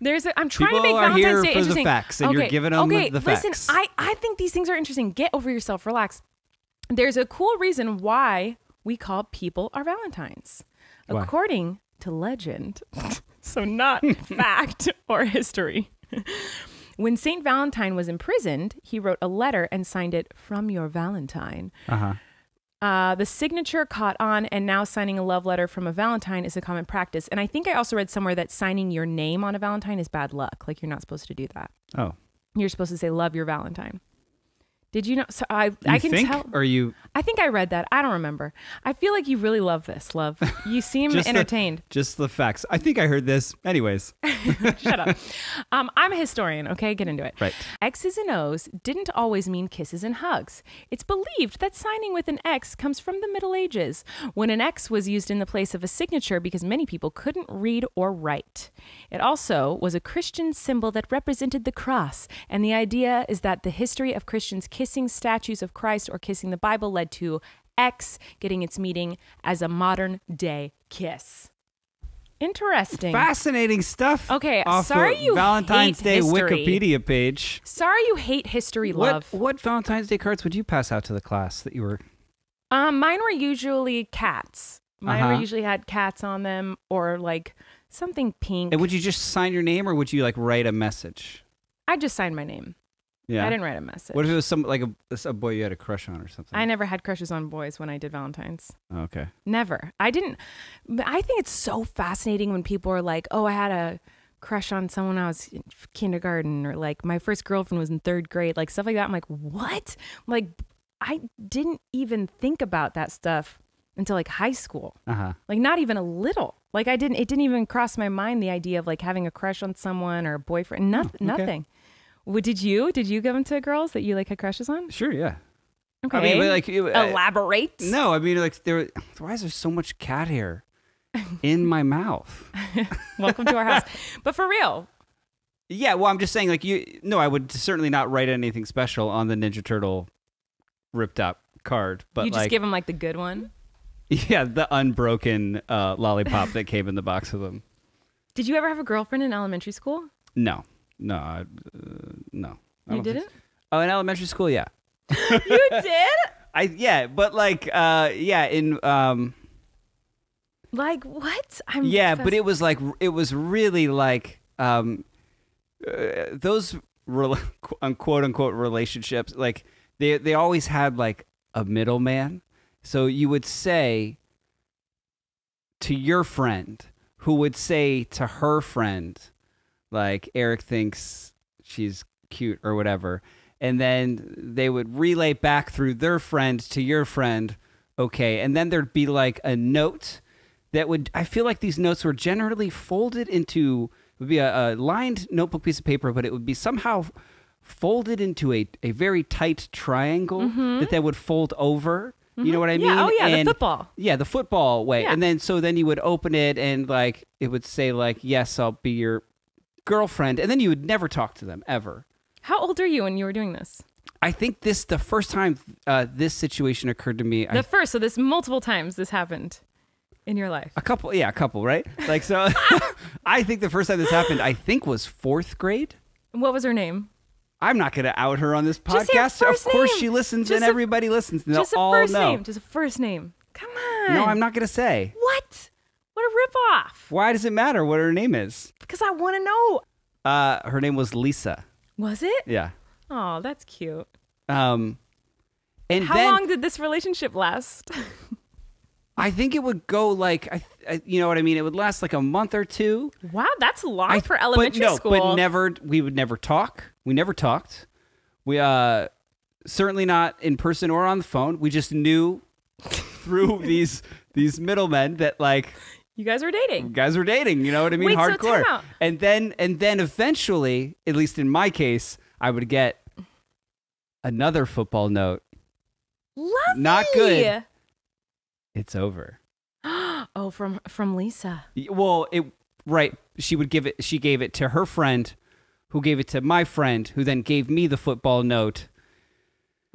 There's a, I'm trying People to make Valentine's here Day for interesting. The facts and okay. you're giving them okay. the, the Listen, facts. I I think these things are interesting. Get over yourself, relax. There's a cool reason why we call people our Valentines, wow. according to legend, so not fact or history. When Saint Valentine was imprisoned, he wrote a letter and signed it "From Your Valentine." Uh-huh. Uh, the signature caught on, and now signing a love letter from a Valentine is a common practice. And I think I also read somewhere that signing your name on a Valentine is bad luck. Like you're not supposed to do that. Oh. You're supposed to say "Love Your Valentine." Did you know? So I, you I can think, tell. Or you? I think I read that. I don't remember. I feel like you really love this, love. You seem just entertained. The, just the facts. I think I heard this. Anyways. Shut up. Um, I'm a historian. Okay, get into it. Right. X's and O's didn't always mean kisses and hugs. It's believed that signing with an X comes from the Middle Ages, when an X was used in the place of a signature because many people couldn't read or write. It also was a Christian symbol that represented the cross, and the idea is that the history of Christians kissing Kissing statues of Christ or kissing the Bible led to X getting its meaning as a modern day kiss. Interesting. Fascinating stuff. Okay, off sorry you Valentine's hate Day history. Wikipedia page. Sorry you hate history, love. What, what Valentine's Day cards would you pass out to the class that you were? Um, mine were usually cats. Mine uh-huh. were usually had cats on them or like something pink. And would you just sign your name or would you like write a message? I just signed my name. Yeah. I didn't write a message. What if it was some like a, a boy you had a crush on or something? I never had crushes on boys when I did Valentine's. Okay. Never. I didn't. I think it's so fascinating when people are like, oh, I had a crush on someone when I was in kindergarten, or like my first girlfriend was in third grade, like stuff like that. I'm like, what? Like, I didn't even think about that stuff until like high school. Uh-huh. Like not even a little. Like I didn't, it didn't even cross my mind the idea of like having a crush on someone or a boyfriend, no, oh, okay. nothing. What, did you? Did you give them to girls that you like had crushes on? Sure, yeah. Okay. I mean, but like, it, Elaborate? I, no, I mean, like, there. Why is there so much cat hair in my mouth? Welcome to our house. But for real. Yeah, well, I'm just saying, like, you. No, I would certainly not write anything special on the Ninja Turtle ripped up card. But you just like, give them, like, the good one? Yeah, the unbroken uh, lollipop that came in the box with them. Did you ever have a girlfriend in elementary school? No. No, I, uh, no. I you didn't? So. Oh, in elementary school, yeah. You did? I yeah, but like, uh, yeah, in um, like what? I'm yeah, but it was like it was really like um, uh, those re quote unquote relationships. Like they they always had like a middleman. So you would say to your friend, who would say to her friend. Like Eric thinks she's cute or whatever. And then they would relay back through their friend to your friend. Okay. And then there'd be like a note that would, I feel like these notes were generally folded into, it would be a, a lined notebook piece of paper, but it would be somehow folded into a, a very tight triangle mm-hmm. that they would fold over. You know what I mean? Yeah, oh yeah, and the football. Yeah, the football way. Yeah. And then so then you would open it and like it would say like, yes, I'll be your girlfriend. And then you would never talk to them ever. How old are you when you were doing this? I think this the first time uh, this situation occurred to me. The I, first, so this multiple times this happened in your life. A couple, yeah, a couple, right? Like so I think the first time this happened, I think was fourth grade. What was her name? I'm not going to out her on this podcast. Of course name. She listens just and a, everybody listens. They'll just a all first know. Name. Just a first name. Come on. No, I'm not going to say. What? What a ripoff. Why does it matter what her name is? Because I want to know. Uh, her name was Lisa. Was it? Yeah. Oh, that's cute. Um, and How then, long did this relationship last? I think it would go like, I, I, you know what I mean? It would last like a month or two. Wow, that's long I, for elementary but no, school. But never, we would never talk. We never talked. We uh, certainly not in person or on the phone. We just knew through these these middlemen that like you guys were dating. You guys were dating. You know what I mean? Wait, hardcore. So time out. And then and then eventually, at least in my case, I would get another football note. Lovely. Not good. It's over. Oh, from from Lisa. Well, it right. She would give it. She gave it to her friend, who gave it to my friend, who then gave me the football note.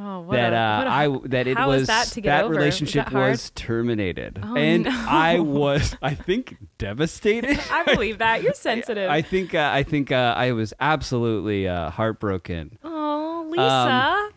Oh, what that a, uh, what a, I that it was that, to get that over? Relationship that was terminated, oh, and no. I was I think devastated. I believe that you're sensitive. I think uh, I think uh, I was absolutely uh, heartbroken. Oh, Lisa. Um,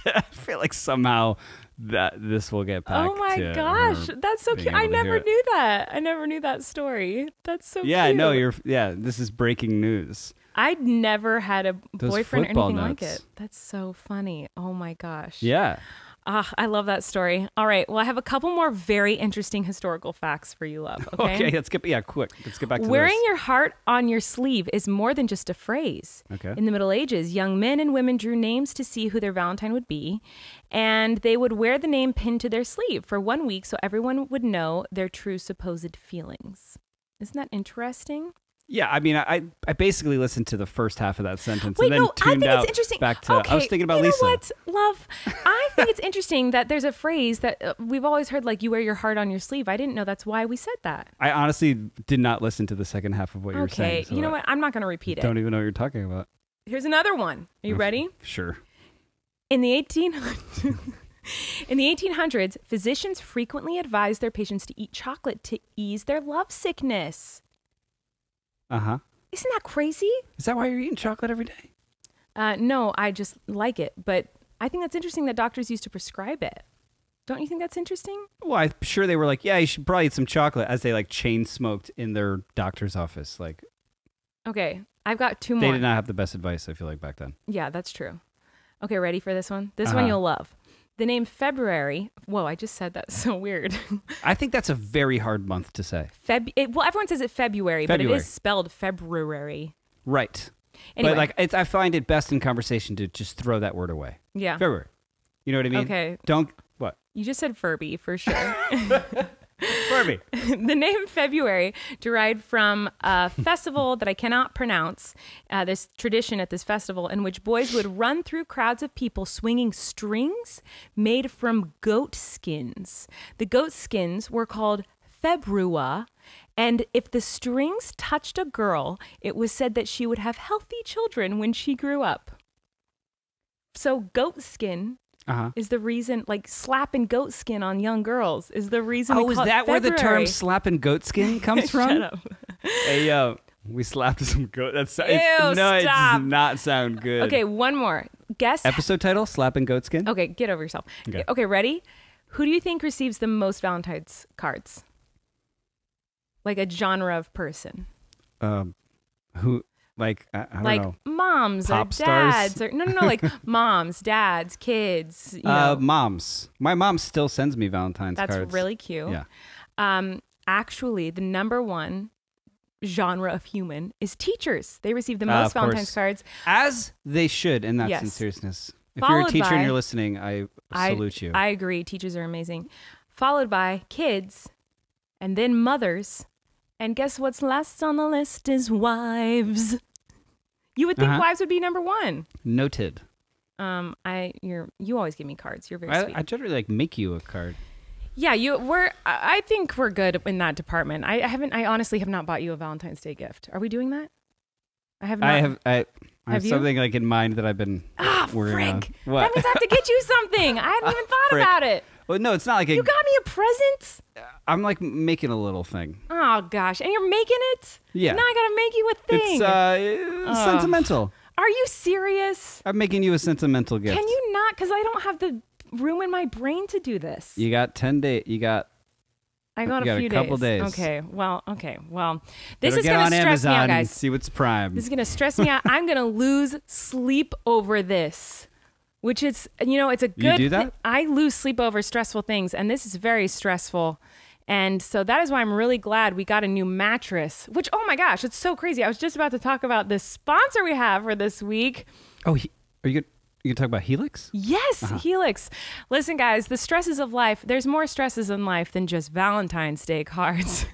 I feel like somehow. That this will get back. Oh my to gosh, that's so cute! I never knew that. I never knew that story. That's so. Yeah, cute. no, you're. Yeah, this is breaking news. I'd never had a Those boyfriend or anything nuts. like it. That's so funny. Oh my gosh. Yeah. Ah, I love that story. All right, well, I have a couple more very interesting historical facts for you, love. Okay, okay let's get yeah, quick. Let's get back to wearing this. Your heart on your sleeve is more than just a phrase. Okay. In the Middle Ages, young men and women drew names to see who their Valentine would be, and they would wear the name pinned to their sleeve for one week so everyone would know their true supposed feelings. Isn't that interesting? Yeah, I mean, I I basically listened to the first half of that sentence Wait, and then no, tuned I think out it's interesting. back to, okay, I was thinking about you Lisa. You know what, love? I think it's interesting that there's a phrase that uh, we've always heard, like, you wear your heart on your sleeve. I didn't know that's why we said that. I honestly did not listen to the second half of what okay. you were saying. Okay, so you know what? I'm not going to repeat it. I don't even know what you're talking about. Here's another one. Are you ready? Sure. In the eighteen hundreds... In the eighteen hundreds, physicians frequently advised their patients to eat chocolate to ease their love sickness. Uh-huh. Isn't that crazy? Is that why you're eating chocolate every day? Uh, no, I just like it. But I think that's interesting that doctors used to prescribe it. Don't you think that's interesting? Well, I'm sure they were like, yeah, you should probably eat some chocolate as they like chain smoked in their doctor's office. Like, okay, I've got two more. They did not have the best advice, I feel like, back then. Yeah, that's true. Okay, ready for this one? This uh-huh. one you'll love. The name February. Whoa, I just said that's so weird. I think that's a very hard month to say. Feb. It, well, everyone says it February, February, but it is spelled February. Right. Anyway. But like, it's, I find it best in conversation to just throw that word away. Yeah. February. You know what I mean? Okay. Don't what? You just said Furby for sure. Furby. The name February derived from a festival that I cannot pronounce, uh, this tradition at this festival in which boys would run through crowds of people swinging strings made from goat skins. The goat skins were called februa, and if the strings touched a girl, it was said that she would have healthy children when she grew up. So goat skin... Uh-huh. Is the reason, like, slapping goat skin on young girls is the reason. Oh, is that where the term slapping goat skin comes from? Shut up. Hey, yo, we slapped some goat. That's Ew, it, no, it does not sound good. Okay, one more. Guess. Episode title, slapping goat skin. Okay, get over yourself. Okay. okay, ready? Who do you think receives the most Valentine's cards? Like a genre of person. Um, who? Like, I, I don't like know. moms Pop or dads stars? or no, no, no, like moms, dads, kids. You uh, know. Moms. My mom still sends me Valentine's That's cards. That's really cute. Yeah. Um, actually, the number one genre of human is teachers. They receive the most uh, Valentine's course. cards. As they should, and that's yes. in seriousness. If Followed you're a teacher by, and you're listening, I salute I, you. I agree. Teachers are amazing. followed by kids, and then mothers. And guess what's last on the list is wives. You would think uh-huh. wives would be number one. Noted. Um, I you're you always give me cards. You're very I, sweet. I generally like make you a card. Yeah, you we're I think we're good in that department. I, I haven't I honestly have not bought you a Valentine's Day gift. Are we doing that? I have not. I have I, I have, have something like in mind that I've been ah, worrying frick. Of. What? That means I have to get you something. I hadn't ah, even thought frick. About it. Well, no, it's not like a, you got me a present. I'm like making a little thing. Oh gosh, and you're making it? Yeah. Now I gotta make you a thing. It's uh, uh, sentimental. Are you serious? I'm making you a sentimental gift. Can you not? Because I don't have the room in my brain to do this. You got ten days. You got. I got, you a, got few a couple days. days. Okay. Well. Okay. Well. This Better is gonna stress Amazon me out, guys. See what's prime. This is gonna stress me out. I'm gonna lose sleep over this. Which is, you know, it's a good. You do that? Th I lose sleep over stressful things, and this is very stressful, and so that is why I'm really glad we got a new mattress. Which, oh my gosh, it's so crazy! I was just about to talk about the sponsor we have for this week. Oh, he, are you gonna, you gonna talk about Helix? Yes, uh-huh. Helix. Listen, guys, the stresses of life. There's more stresses in life than just Valentine's Day cards.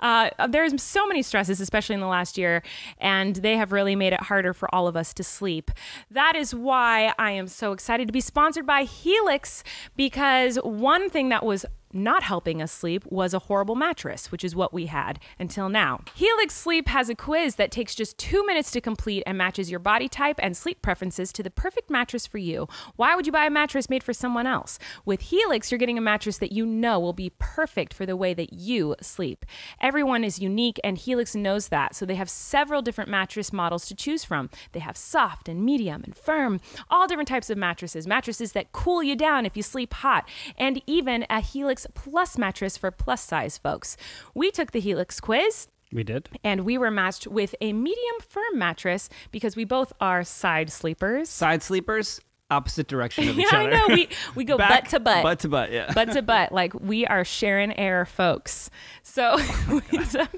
uh, there's so many stresses, especially in the last year, and they have really made it harder for all of us to sleep. That is why I am so excited to be sponsored by Helix, because one thing that was not helping us sleep was a horrible mattress, which is what we had until now. Helix Sleep has a quiz that takes just two minutes to complete and matches your body type and sleep preferences to the perfect mattress for you. Why would you buy a mattress made for someone else? With Helix, you're getting a mattress that you know will be perfect for the way that you sleep. Everyone is unique, and Helix knows that, so they have several different mattress models to choose from. They have soft and medium and firm, all different types of mattresses, mattresses that cool you down if you sleep hot, and even a Helix Plus mattress for plus size folks. We took the Helix quiz. We did. And we were matched with a medium firm mattress because we both are side sleepers. Side sleepers, opposite direction of each yeah, other. I know. We, we go Back, butt to butt. Butt to butt, yeah. Butt to butt. Like we are sharing air folks. So, oh we took,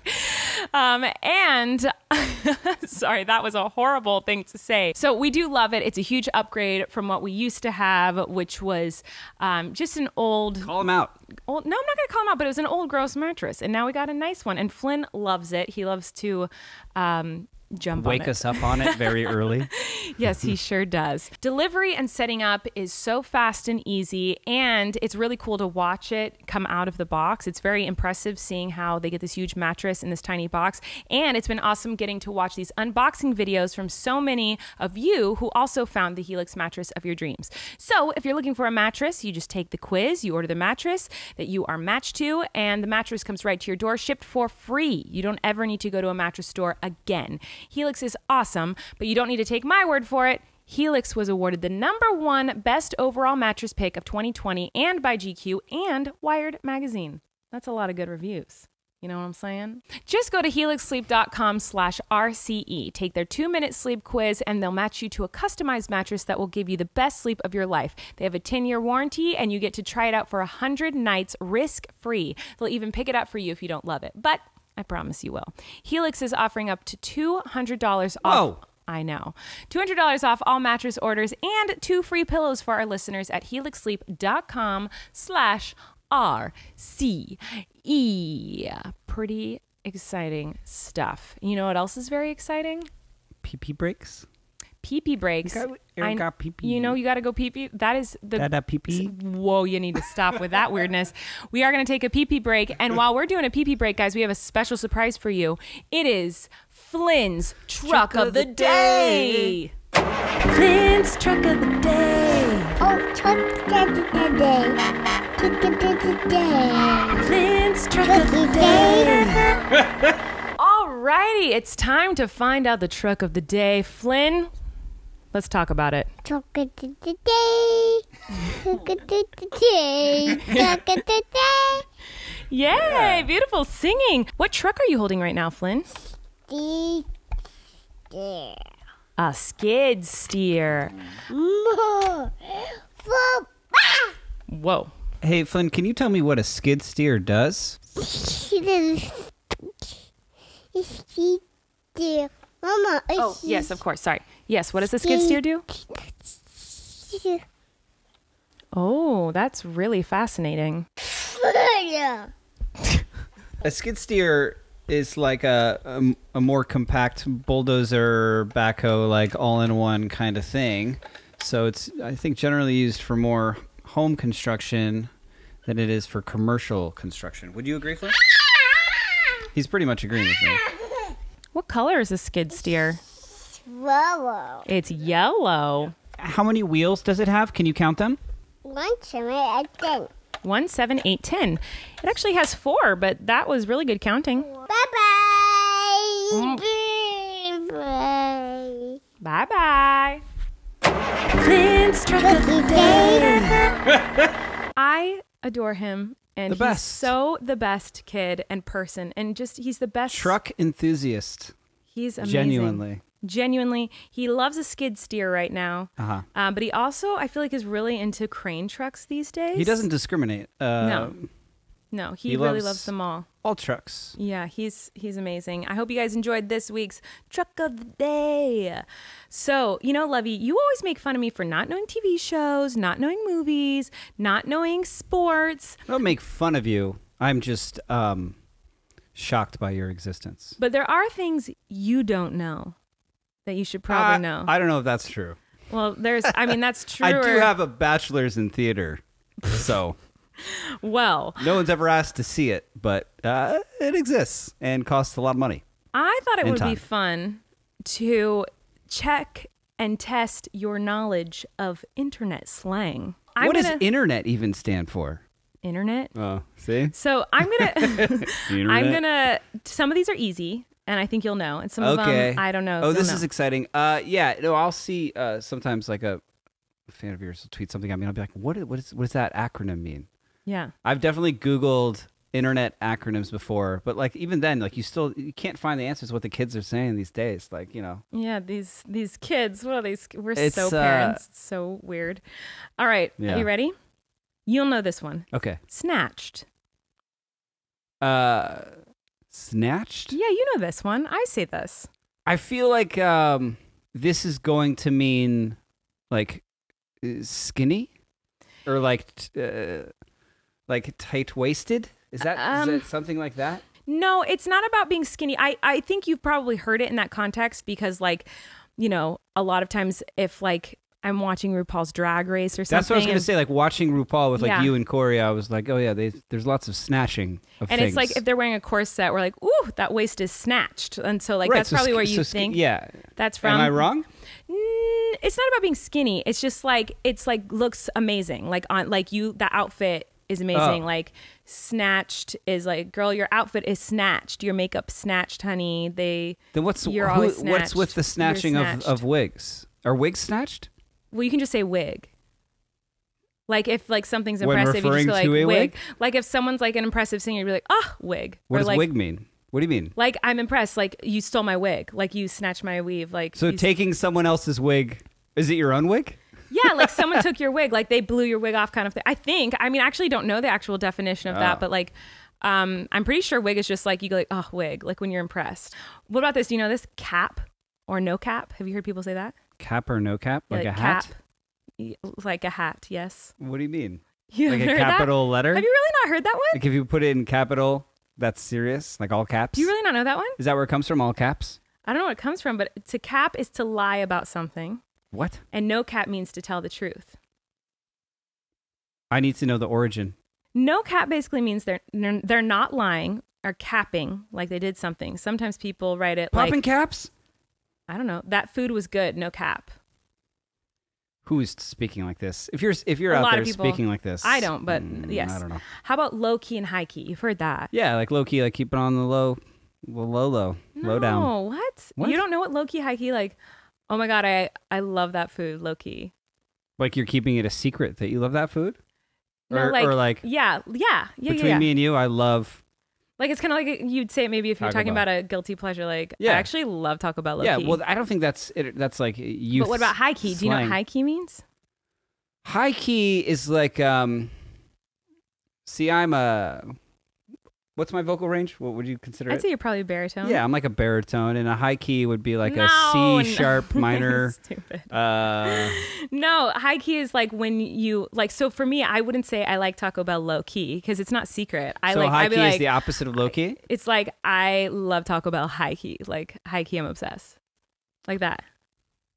um, and sorry, that was a horrible thing to say. So we do love it. It's a huge upgrade from what we used to have, which was um, just an old. Call them out. Old, no, I'm not going to call him out, but it was an old gross mattress, and now we got a nice one, and Flynn loves it. He loves to um, jump Wake on it. Wake us up on it very early. Yes, he sure does. Delivery and setting up is so fast and easy, and it's really cool to watch it come out of the box. It's very impressive seeing how they get this huge mattress in this tiny box, and it's been awesome getting to watch these unboxing videos from so many of you who also found the Helix mattress of your dreams. So if you're looking for a mattress, you just take the quiz, you order the mattress that you are matched to, and the mattress comes right to your door, shipped for free. You don't ever need to go to a mattress store again. Helix is awesome, but you don't need to take my word for it. Helix was awarded the number one best overall mattress pick of twenty twenty, and by G Q and Wired magazine. That's a lot of good reviews. You know what I'm saying? Just go to helix sleep dot com slash R C E. Take their two-minute sleep quiz, and they'll match you to a customized mattress that will give you the best sleep of your life. They have a ten-year warranty, and you get to try it out for one hundred nights risk-free. They'll even pick it up for you if you don't love it, but I promise you will. Helix is offering up to two hundred dollars off. Whoa. I know. two hundred dollars off all mattress orders and two free pillows for our listeners at helix sleep dot com slash R C E. Pretty exciting stuff. You know what else is very exciting? Pee-pee breaks. Pee-pee breaks. Got, I, got pee -pee. You know, you got to go pee-pee. That is the... Da -da pee -pee. Whoa, you need to stop with that weirdness. We are going to take a pee-pee break. And while we're doing a pee-pee break, guys, we have a special surprise for you. It is Flynn's Truck, Truck of, of the, the Day. Day. Flynn's Truck of the Day. Oh, Truck of the Day. Truck of the Day. Flynn's Truck of the Day. Alrighty, it's time to find out the Truck of the Day. Flynn, let's talk about it. Truck of the Day. Truck of the Day. Truck of the Day. Yay, beautiful singing. What truck are you holding right now, Flynn? Skid steer. A skid steer. Whoa. Hey, Flynn, can you tell me what a skid steer does? A skid steer. Mama, oh, yes, of course. Sorry. Yes, what does a skid steer do? Oh, that's really fascinating. Yeah. A skid steer is like a, a a more compact bulldozer, backhoe, like all-in-one kind of thing. So it's, I think, generally used for more home construction than it is for commercial construction. Would you agree, Flynn? He's pretty much agreeing with me. What color is a skid steer? It's yellow. It's yellow. How many wheels does it have? Can you count them? One, seven, eight, ten. One, seven, eight, ten. It actually has four, but that was really good counting. Bye-bye. Mm. Bye-bye. Bye-bye. Flynn struck a day. I adore him. And the he's best. so the best kid and person. And just, he's the best. Truck enthusiast. He's amazing. Genuinely. Genuinely. He loves a skid steer right now. Uh-huh. Um, but he also, I feel like, is really into crane trucks these days. He doesn't discriminate. Uh, no. No, he, he really loves, loves them all. All trucks. Yeah, he's he's amazing. I hope you guys enjoyed this week's Truck of the Day. So, you know, Lovey, you always make fun of me for not knowing T V shows, not knowing movies, not knowing sports. I don't make fun of you. I'm just um, shocked by your existence. But there are things you don't know that you should probably uh, know. I don't know if that's true. Well, there's, I mean, that's true. I do have a bachelor's in theater, so... Well, no one's ever asked to see it, but uh, it exists and costs a lot of money. I thought it would time. be fun to check and test your knowledge of internet slang. I'm what gonna... does internet even stand for? Internet. Oh, see? So I'm gonna, I'm gonna. Some of these are easy, and I think you'll know, and some okay. of them I don't know. Oh, this know. is exciting. Uh, yeah. No, I'll see. Uh, sometimes like a, a fan of yours will tweet something at me, and I'll be like, "What? What is? What does that acronym mean?" Yeah. I've definitely Googled internet acronyms before, but like even then, like you still you can't find the answers to what the kids are saying these days. Like, you know. Yeah, these these kids, what are these we're it's, so parents. Uh, it's so weird. All right. Yeah. Are you ready? You'll know this one. Okay. Snatched. Uh snatched? Yeah, you know this one. I say this. I feel like um this is going to mean like skinny or like uh Like tight-waisted? Is that, um, is that something like that? No, it's not about being skinny. I, I think you've probably heard it in that context because, like, you know, a lot of times if, like, I'm watching RuPaul's Drag Race or something. That's what I was going to say. Like, watching RuPaul with, like, yeah. you and Corey, I was like, oh, yeah, they, there's lots of snatching of and things. And it's like if they're wearing a corset, we're like, ooh, that waist is snatched. And so, like, right, that's so probably where you so think yeah. that's from. Am I wrong? Mm, it's not about being skinny. It's just, like, it's, like, looks amazing. Like, on like you, the outfit is amazing. Oh. Like snatched is like, girl, your outfit is snatched. Your makeup snatched, honey. They then what's you're who, always snatched. What's with the snatching of, of wigs? Are wigs snatched? Well, you can just say wig. Like if like something's when impressive, you just go like wig. wig. Like if someone's like an impressive singer, you'd be like, ah, oh, wig. What or does like, wig mean? What do you mean? Like I'm impressed. Like you stole my wig. Like you snatched my weave. Like so taking someone else's wig. Is it your own wig? Yeah, like someone took your wig, like they blew your wig off kind of thing. I think, I mean, I actually don't know the actual definition of oh. that, but like, um, I'm pretty sure wig is just like, you go like, oh, wig, like when you're impressed. What about this? Do you know this? Cap or no cap? Have you heard people say that? Cap or no cap? Like, like a cap, hat? Like a hat, yes. What do you mean? You like a capital that? letter? Have you really not heard that one? Like if you put it in capital, that's serious, like all caps? Do you really not know that one? Is that where it comes from, all caps? I don't know where it comes from, but to cap is to lie about something. What? And no cap means to tell the truth. I need to know the origin. No cap basically means they're they're not lying or capping like they did something. Sometimes people write it Popping like... Popping caps? I don't know. That food was good, no cap. Who's speaking like this? If you're if you're a out there people, speaking like this. I don't, but mm, yes. I don't know. How about low key and high key? You've heard that. Yeah, like low key, like keep it on the low, low, low, no, low down. No, what? what? You don't know what low key, high key, like... Oh my God, I, I love that food, low-key. Like you're keeping it a secret that you love that food? No, or, like, or like... Yeah, yeah, yeah, Between yeah, yeah. me and you, I love... Like it's kind of like you'd say it maybe if you're Taco talking Bell. about a guilty pleasure, like yeah. I actually love Taco Bell low-key. Yeah, well, I don't think that's it, that's like youth. But what about high-key? Do you know what high-key means? High-key is like... um. See, I'm a... What's my vocal range? What would you consider? I'd it? say you're probably baritone. Yeah, I'm like a baritone, and a high key would be like no, a C sharp no. minor. Stupid. Uh, no, high key is like when you like. So for me, I wouldn't say I like Taco Bell low key because it's not secret. I so like high I'd key be like, is the opposite of low key. I, it's like I love Taco Bell high key. Like high key, I'm obsessed. Like that.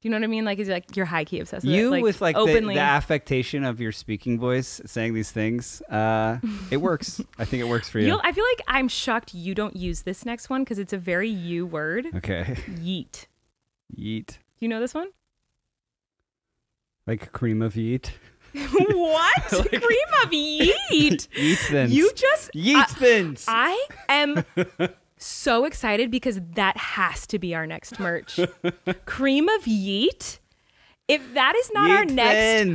You know what I mean? Like, is like you're high key obsessed with you it. Like, with like openly. The, the affectation of your speaking voice, saying these things. Uh, it works. I think it works for you. You'll, I feel like I'm shocked you don't use this next one because it's a very you word. Okay. Yeet. Yeet. Do you know this one? Like cream of yeet. What? Like, cream of yeet. Yeet thins. You just yeet uh, thins. I am. So excited because that has to be our next merch. Cream of yeet. If that is not yeet our next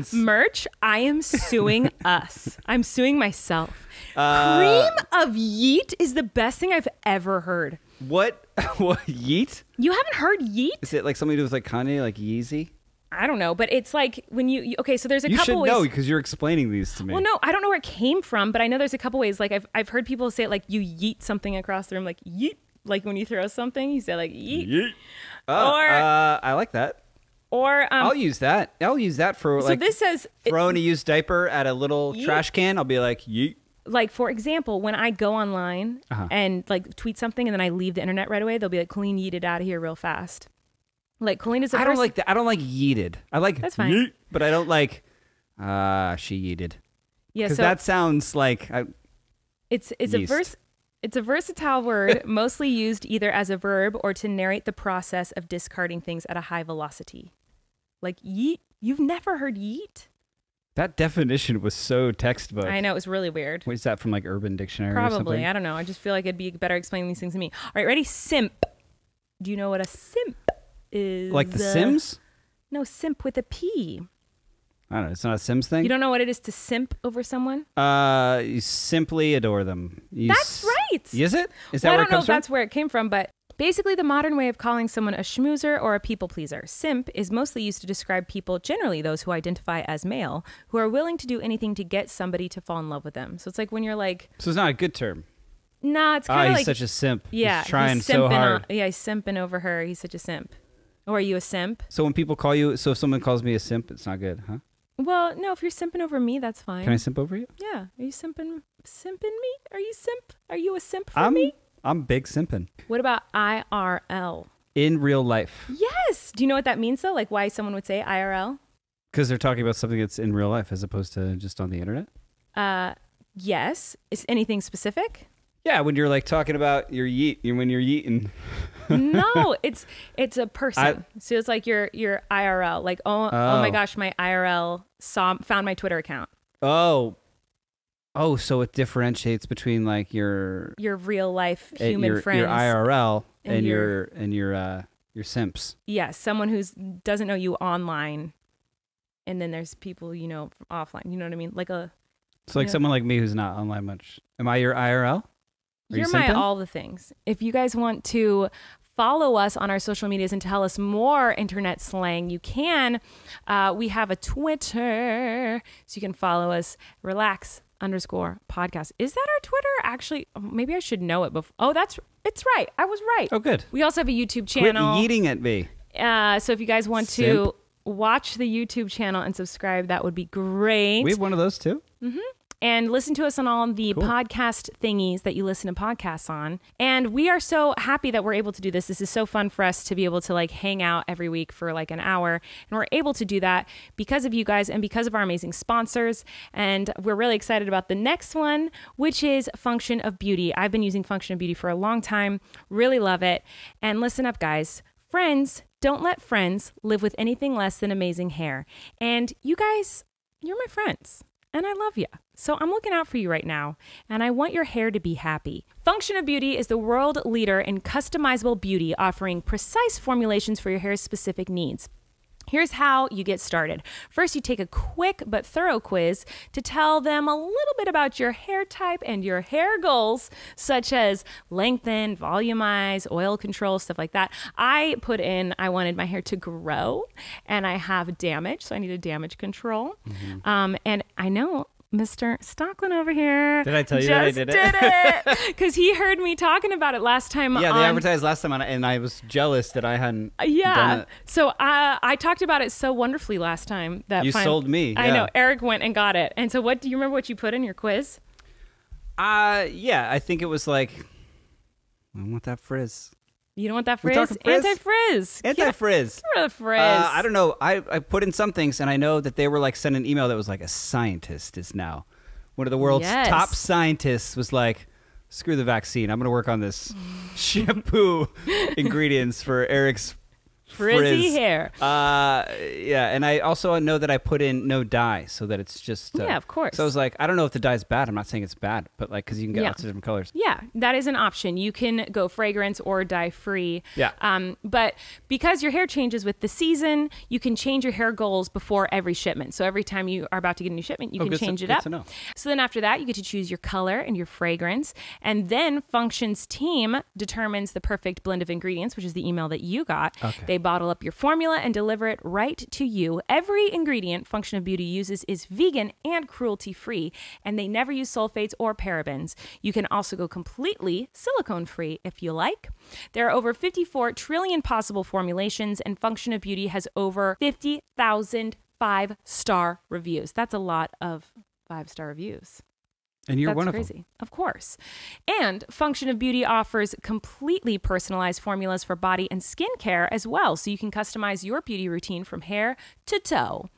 fans. merch, I am suing us. I'm suing myself. Uh, Cream of yeet is the best thing I've ever heard. What? What? Yeet? You haven't heard yeet? Is it like something to do with like Kanye, like Yeezy? I don't know, but it's like when you, you okay, so there's a you couple ways. You should know because you're explaining these to me. Well, no, I don't know where it came from, but I know there's a couple ways. Like I've, I've heard people say it like you yeet something across the room, like yeet. Like when you throw something, you say like yeet. Yeet. Oh, or, uh, I like that. Or um, I'll use that. I'll use that for so like this says, throwing it, a used diaper at a little yeet. trash can. I'll be like yeet. Like, for example, when I go online uh-huh. and like tweet something and then I leave the internet right away, they'll be like, Colleen yeeted out of here real fast. Like Colleen is. I don't like that. I don't like yeeted. I like that's fine, yeet, but I don't like. Ah, uh, she yeeted. Yeah, because so that sounds like. I, it's it's yeast. a verse. It's a versatile word, mostly used either as a verb or to narrate the process of discarding things at a high velocity. Like yeet. You've never heard yeet. That definition was so textbook. I know, it was really weird. What is that from, like Urban Dictionary? Probably. Or something? I don't know. I just feel like it'd be better explaining these things to me. All right, ready? Simp. Do you know what a simp? Is like the uh, Sims? No, simp with a P. I don't know. It's not a Sims thing. You don't know what it is to simp over someone? Uh, you simply adore them. You that's right. Is it? Is well, that where it comes from? I don't know if from? that's where it came from, but basically the modern way of calling someone a schmoozer or a people pleaser. Simp is mostly used to describe people, generally those who identify as male, who are willing to do anything to get somebody to fall in love with them. So it's like when you're like... So it's not a good term. No, nah, it's kind of oh, like... he's such a simp. Yeah. He's trying he's so hard. O yeah, he's simping over her. He's such a simp. Or are you a simp? So when people call you, so if someone calls me a simp, it's not good, huh? Well, no, if you're simping over me, that's fine. Can I simp over you? Yeah. Are you simping, simping me? Are you simp? Are you a simp for I'm, me? I'm big simping. What about I R L? In real life. Yes. Do you know what that means though? Like why someone would say I R L? Because they're talking about something that's in real life as opposed to just on the internet? Uh, yes. Is anything specific? Yeah, when you're like talking about your yeet, when you're yeeting. No, it's it's a person. I, so it's like your your I R L. Like oh, oh oh my gosh, my I R L saw found my Twitter account. Oh, oh, so it differentiates between like your your real life human your, friends, your I R L, and, and your, your and your uh your simps. Yeah, someone who doesn't know you online, and then there's people you know offline. You know what I mean? Like a. So like know, someone like me who's not online much. Am I your I R L? Are You're you my all the things. If you guys want to follow us on our social medias and tell us more internet slang, you can. Uh, we have a Twitter, so you can follow us. Relax underscore podcast. Is that our Twitter? Actually, maybe I should know it before. Oh, that's it's right. I was right. Oh, good. We also have a YouTube channel. Quit yeeting at me. Uh, so if you guys want Simp. to watch the YouTube channel and subscribe, that would be great. We have one of those too. Mm-hmm. And listen to us on all the cool. podcast thingies that you listen to podcasts on. And we are so happy that we're able to do this. This is so fun for us to be able to like hang out every week for like an hour. And we're able to do that because of you guys and because of our amazing sponsors. And we're really excited about the next one, which is Function of Beauty. I've been using Function of Beauty for a long time. Really love it. And listen up, guys. Friends, don't let friends live with anything less than amazing hair. And you guys, you're my friends. And I love you. So I'm looking out for you right now, and I want your hair to be happy. Function of Beauty is the world leader in customizable beauty, offering precise formulations for your hair's specific needs. Here's how you get started. First, you take a quick but thorough quiz to tell them a little bit about your hair type and your hair goals, such as lengthen, volumize, oil control, stuff like that. I put in, I wanted my hair to grow and I have damage, so I needed damage control. Mm-hmm. um, and I know Mister Stocklin over here. Did I tell you that I did it? Because he heard me talking about it last time. Yeah, on... they advertised last time, on, and I was jealous that I hadn't yeah. done it. So uh, I talked about it so wonderfully last time. that You fine... sold me. Yeah. I know. Eric went and got it. And so what do you remember what you put in your quiz? Uh, yeah, I think it was like, I want that frizz. You don't want that frizz? frizz? Anti-frizz. Anti-frizz. Get rid of the frizz. Uh, I don't know. I, I put in some things, and I know that they were like sent an email that was like, a scientist is now. One of the world's yes. top scientists was like, screw the vaccine. I'm going to work on this shampoo ingredients for Eric's frizzy frizz. hair. Uh, yeah, and I also know that I put in no dye so that it's just. Uh, yeah, of course. So I was like, I don't know if the dye is bad. I'm not saying it's bad, but like, because you can get yeah. lots of different colors. Yeah, that is an option. You can go fragrance or dye free. Yeah. Um, but because your hair changes with the season, you can change your hair goals before every shipment. So every time you are about to get a new shipment, you oh, can change to, it up. To know. So then after that, you get to choose your color and your fragrance, and then Function's team determines the perfect blend of ingredients, which is the email that you got. Okay. They bottle up your formula and deliver it right to you. Every ingredient Function of Beauty uses is vegan and cruelty-free, and they never use sulfates or parabens. You can also go completely silicone-free if you like. There are over fifty-four trillion possible formulations, and Function of Beauty has over fifty thousand five-star reviews. That's a lot of five-star reviews. And you're That's one of crazy. them. Of course. And Function of Beauty offers completely personalized formulas for body and skin care as well, so you can customize your beauty routine from hair to toe.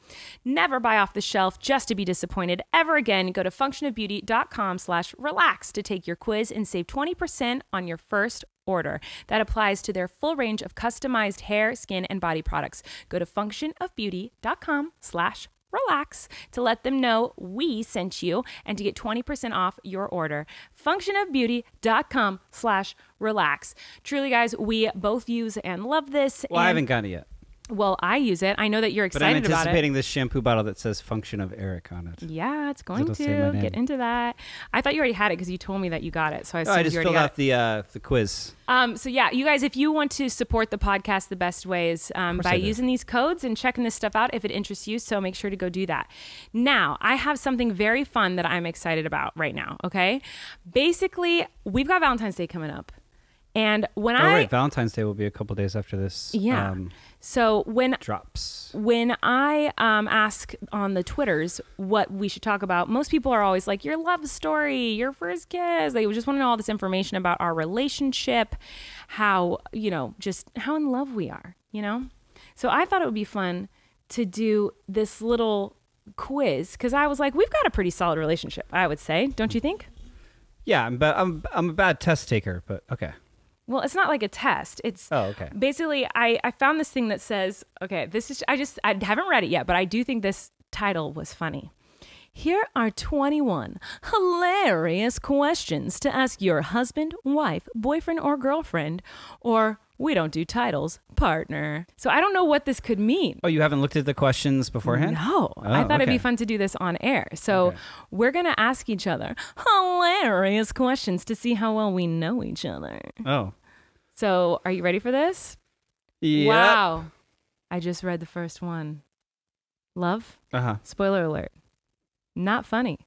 Never buy off the shelf just to be disappointed ever again. Go to function of beauty dot com slash relax to take your quiz and save twenty percent on your first order. That applies to their full range of customized hair, skin, and body products. Go to function of beauty dot com slash relax. Relax to let them know we sent you and to get twenty percent off your order. function of beauty dot com slash relax. Truly, guys, we both use and love this. Well, I haven't got it yet. Well, I use it. I know that you're excited about it. But I'm anticipating this shampoo bottle that says Function of Eric on it. Yeah, it's going to. Get into that. I thought you already had it because you told me that you got it. So I, no, I just you filled out the, uh, the quiz. Um, so yeah, you guys, if you want to support the podcast, the best way is um, by using these codes and checking this stuff out if it interests you. So make sure to go do that. Now, I have something very fun that I'm excited about right now, okay? Basically, we've got Valentine's Day coming up. And when oh, I... Right. Valentine's Day will be a couple days after this. Yeah. Um, so when... Drops. When I um, ask on the Twitters what we should talk about, most people are always like, your love story, your first kiss. They just want to know all this information about our relationship, how, you know, just how in love we are, you know? So I thought it would be fun to do this little quiz because I was like, we've got a pretty solid relationship, I would say. Don't you think? Yeah, I'm, I'm, I'm a bad test taker, but okay. Well, it's not like a test. It's oh, okay. basically, I, I found this thing that says, okay, this is, I just, I haven't read it yet, but I do think this title was funny. Here are twenty-one hilarious questions to ask your husband, wife, boyfriend, or girlfriend, or we don't do titles, partner. So I don't know what this could mean. Oh, you haven't looked at the questions beforehand? No. Oh, I thought okay. it'd be fun to do this on air. So okay. we're going to ask each other hilarious questions to see how well we know each other. Oh. So are you ready for this? Yep. Wow. I just read the first one. Love? Uh-huh. Spoiler alert. Not funny.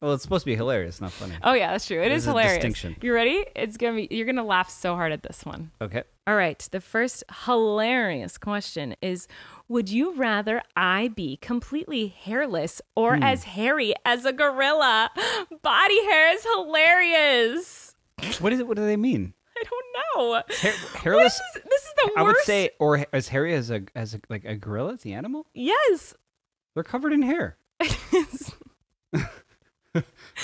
Well, it's supposed to be hilarious, not funny. Oh, yeah, that's true. It, it is, is hilarious. Distinction. You ready? It's gonna be you're gonna laugh so hard at this one. Okay. All right. The first hilarious question is, would you rather I be completely hairless or hmm. as hairy as a gorilla? Body hair is hilarious. What is it? What do they mean? I don't know. Hair, hairless. This is, this is the I worst. I would say, or as hairy as a as a, like a gorilla, the animal. Yes. They're covered in hair.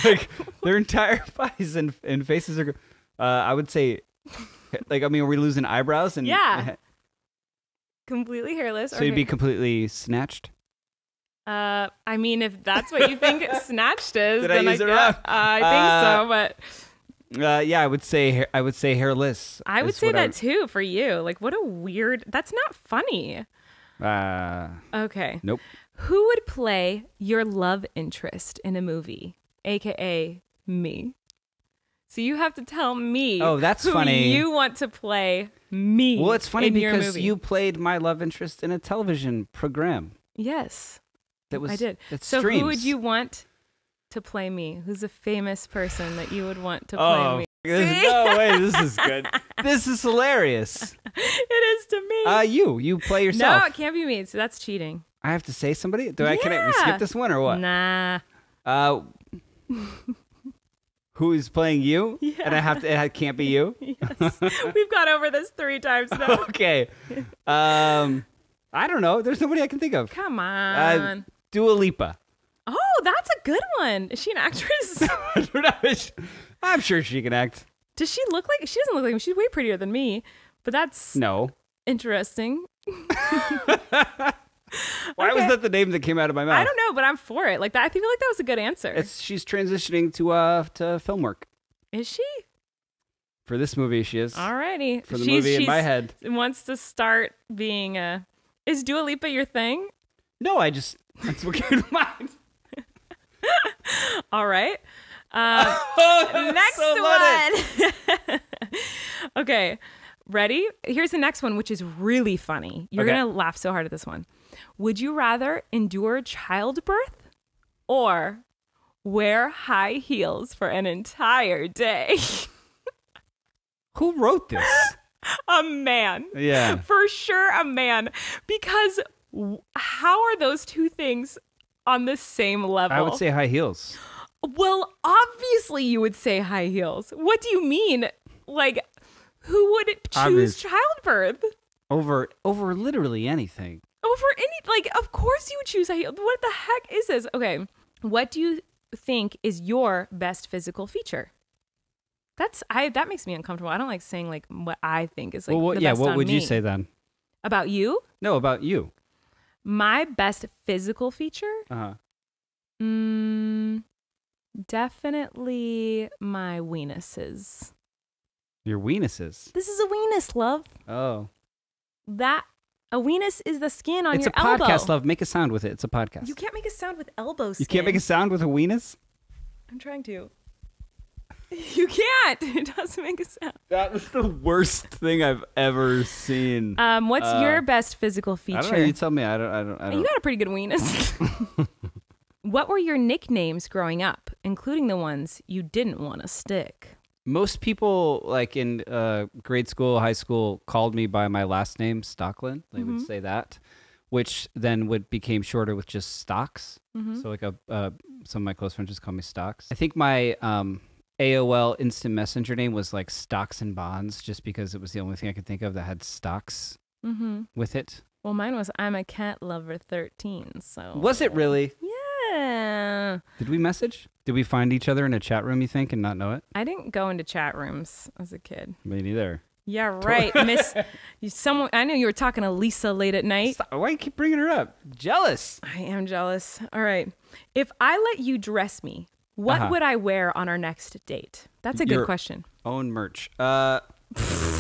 Like their entire bodies and, and faces are. Uh, I would say, like I mean, are we losing eyebrows and? Yeah. Completely hairless. So or you'd hair be completely snatched. Uh, I mean, if that's what you think snatched is, Did then I, use I, it guess, uh, I think uh, so, but. Uh, yeah, I would say I would say hairless. I would say that I, too for you. Like, what a weird. That's not funny. Uh, okay. Nope. Who would play your love interest in a movie, aka me? So you have to tell me. Oh, that's who funny. You want to play me? Well, it's funny in because your movie. You played my love interest in a television program. Yes. That was I did. That's so streams. Who would you want to play me? Who's a famous person that you would want to play oh, me? There's no way. This is good. This is hilarious. It is to me. Uh, you. You play yourself. No, it can't be me. So that's cheating. I have to say somebody? Do yeah. I can I skip this one or what? Nah. Uh, who is playing you? Yeah. And I have to. It can't be you? Yes. We've gone over this three times now. Okay. Um, I don't know. There's nobody I can think of. Come on. Uh, Dua Lipa. Oh, that's a good one. Is she an actress? I don't know. I'm sure she can act. Does she look like... She doesn't look like me. She's way prettier than me. But that's... No. Interesting. Why okay. was that the name that came out of my mouth? I don't know, but I'm for it. Like that, I feel like that was a good answer. It's, she's transitioning to uh to film work. Is she? For this movie, she is. Alrighty. For the she's, movie she's in my head. Wants to start being a... Is Dua Lipa your thing? No, I just... That's what came to mind. All right. Uh, oh, next so one. Okay. Ready? Here's the next one, which is really funny. You're okay. going to laugh so hard at this one. Would you rather endure childbirth or wear high heels for an entire day? Who wrote this? A man. Yeah. For sure a man. Because... How are those two things on the same level? I would say high heels. Well, obviously you would say high heels. What do you mean? Like, who would choose childbirth? Over over literally anything. Over any, like, of course you would choose high heels. What the heck is this? Okay, what do you think is your best physical feature? That's I. That makes me uncomfortable. I don't like saying, like, what I think is, like, well, what, the yeah, best on me. Yeah, what would you say then? About you? No, about you. My best physical feature? Uh-huh. Mm, definitely my weenuses. Your weenuses? This is a weenus, love. Oh. That, a weenus is the skin on it's your elbow. It's a podcast, love. Make a sound with it. It's a podcast. You can't make a sound with elbow skin. You can't make a sound with a weenus? I'm trying to. You can't. It doesn't make a sound. That was the worst thing I've ever seen. Um, what's uh, your best physical feature? I don't know. You tell me. I don't. I don't. I don't. You got a pretty good weenus. What were your nicknames growing up, including the ones you didn't want to stick? Most people, like in uh, grade school, high school, called me by my last name, Stocklin. They mm-hmm. would say that, which then would became shorter with just Stocks. Mm-hmm. So like a uh, some of my close friends just call me Stocks. I think my um. A O L instant messenger name was like Stocks and Bonds, just because it was the only thing I could think of that had stocks mm-hmm. with it. Well, mine was I'm a cat lover thirteen. So was it really? Yeah. Did we message? Did we find each other in a chat room, you think, and not know it? I didn't go into chat rooms as a kid. Me neither. Yeah, right, Miss. You, someone I knew you were talking to Lisa late at night. Stop. Why do you keep bringing her up? Jealous. I am jealous. All right. If I let you dress me, what uh-huh. would I wear on our next date? That's a Your good question. Own merch. Uh,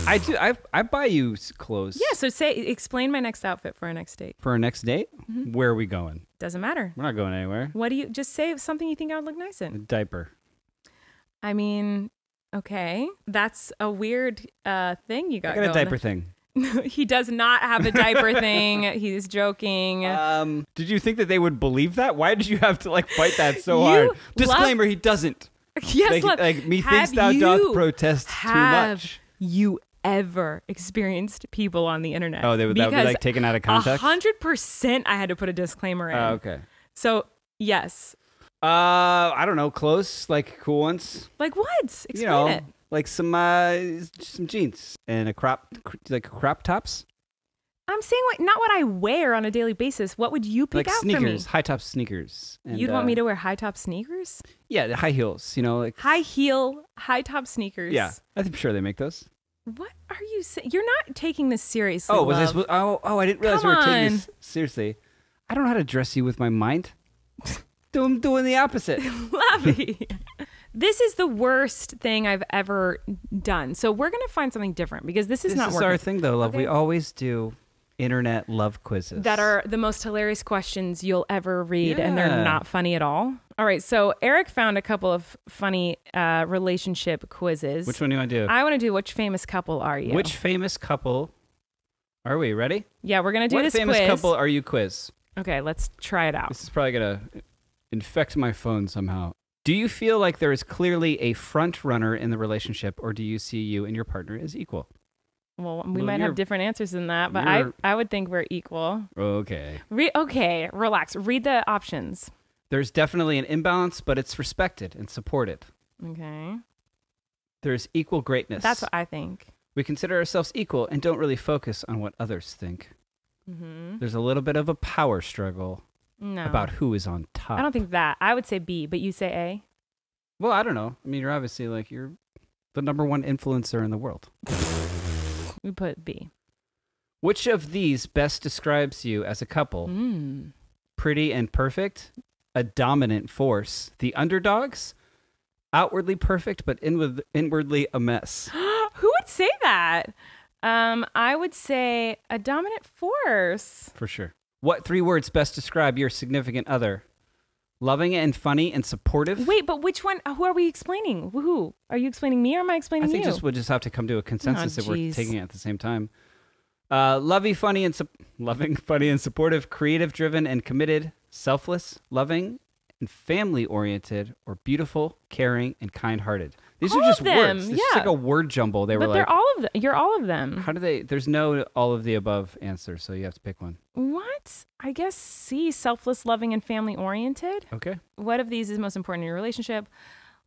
I do. I I buy you clothes. Yeah. So say, explain my next outfit for our next date. For our next date, mm-hmm. where are we going? Doesn't matter. We're not going anywhere. What do you just say? Something you think I would look nice in? A diaper. I mean, okay, that's a weird uh, thing you got. I got going. A diaper thing. He does not have a diaper thing. He's joking. Um, did you think that they would believe that? Why did you have to like fight that so you hard? Disclaimer: He doesn't. Yes, like, love. Like me thinks thou doth protest too much. You ever experienced people on the internet? Oh, they would. That would be like taken out of context. A hundred percent. I had to put a disclaimer in. Uh, okay. So yes. Uh, I don't know. Close, like cool ones. Like what? Explain you know, it. Like some uh, some jeans and a crop, like crop tops. I'm saying what, not what I wear on a daily basis. What would you pick like out sneakers, for me? High top sneakers. And, You'd uh, want me to wear high top sneakers? Yeah, the high heels. You know, like high heel, high top sneakers. Yeah, I'm sure they make those. What are you saying? You're not taking this seriously. Oh, was love. I supposed? Oh, oh, I didn't realize Come we were taking on. This seriously. I don't know how to dress you with my mind. I'm doing the opposite. Lovey. This is the worst thing I've ever done. So we're going to find something different because this is this not working. This is our thing, though, love. Okay. We always do internet love quizzes. That are the most hilarious questions you'll ever read, yeah. and they're not funny at all. All right, so Eric found a couple of funny uh, relationship quizzes. Which one do you want to do? I want to do which famous couple are you? Which famous couple are we? Ready? Yeah, we're going to do what this quiz. What famous couple are you quiz? Okay, let's try it out. This is probably going to infect my phone somehow. Do you feel like there is clearly a front runner in the relationship, or do you see you and your partner as equal? Well, we well, might have different answers than that, but I, I would think we're equal. Okay. Re- okay, relax. Read the options. There's definitely an imbalance, but it's respected and supported. Okay. There's equal greatness. That's what I think. We consider ourselves equal and don't really focus on what others think. Mm-hmm. There's a little bit of a power struggle no. about who is on top. I don't think that. I would say B, but you say A. Well, I don't know. I mean, you're obviously like, you're the number one influencer in the world. We put B. Which of these best describes you as a couple? Mm. Pretty and perfect, a dominant force, the underdogs, outwardly perfect but inward- inwardly a mess. Who would say that? Um, I would say a dominant force. For sure. What three words best describe your significant other? Loving and funny and supportive. Wait, but which one? Who are we explaining? Who? Are you explaining me or am I explaining you? I think you? Just, we'll just have to come to a consensus oh, that we're taking it at the same time. Uh, lovey, funny, and su- loving, funny, and supportive, creative, driven, and committed, selfless, loving, and family-oriented, or beautiful, caring, and kind-hearted. These all are just words. It's yeah. just like a word jumble. They but were like, they're all of them. You're all of them. How do they? There's no all of the above answer, so you have to pick one. What? I guess C, selfless, loving, and family-oriented. Okay. What of these is most important in your relationship?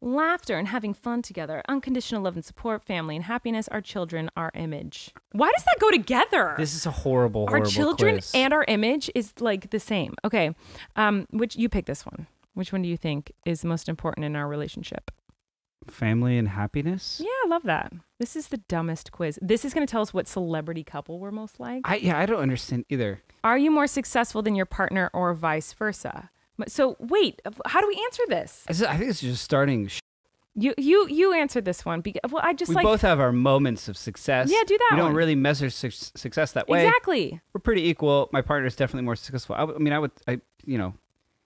Laughter and having fun together, unconditional love and support, family and happiness, our children, our image. Why does that go together? This is a horrible, horrible quiz. Our children and our image is like the same. Okay. Um, which you pick this one. Which one do you think is most important in our relationship? Family and happiness? Yeah, I love that. This is the dumbest quiz. This is going to tell us what celebrity couple we're most like. I, yeah, I don't understand either. Are you more successful than your partner or vice versa? So wait, how do we answer this? I think this is just starting. You you you answered this one. Because, well, I just we like... We both have our moments of success. Yeah, do that We one. Don't really measure su- success that way. Exactly. We're pretty equal. My partner is definitely more successful. I, I mean, I would, I you know...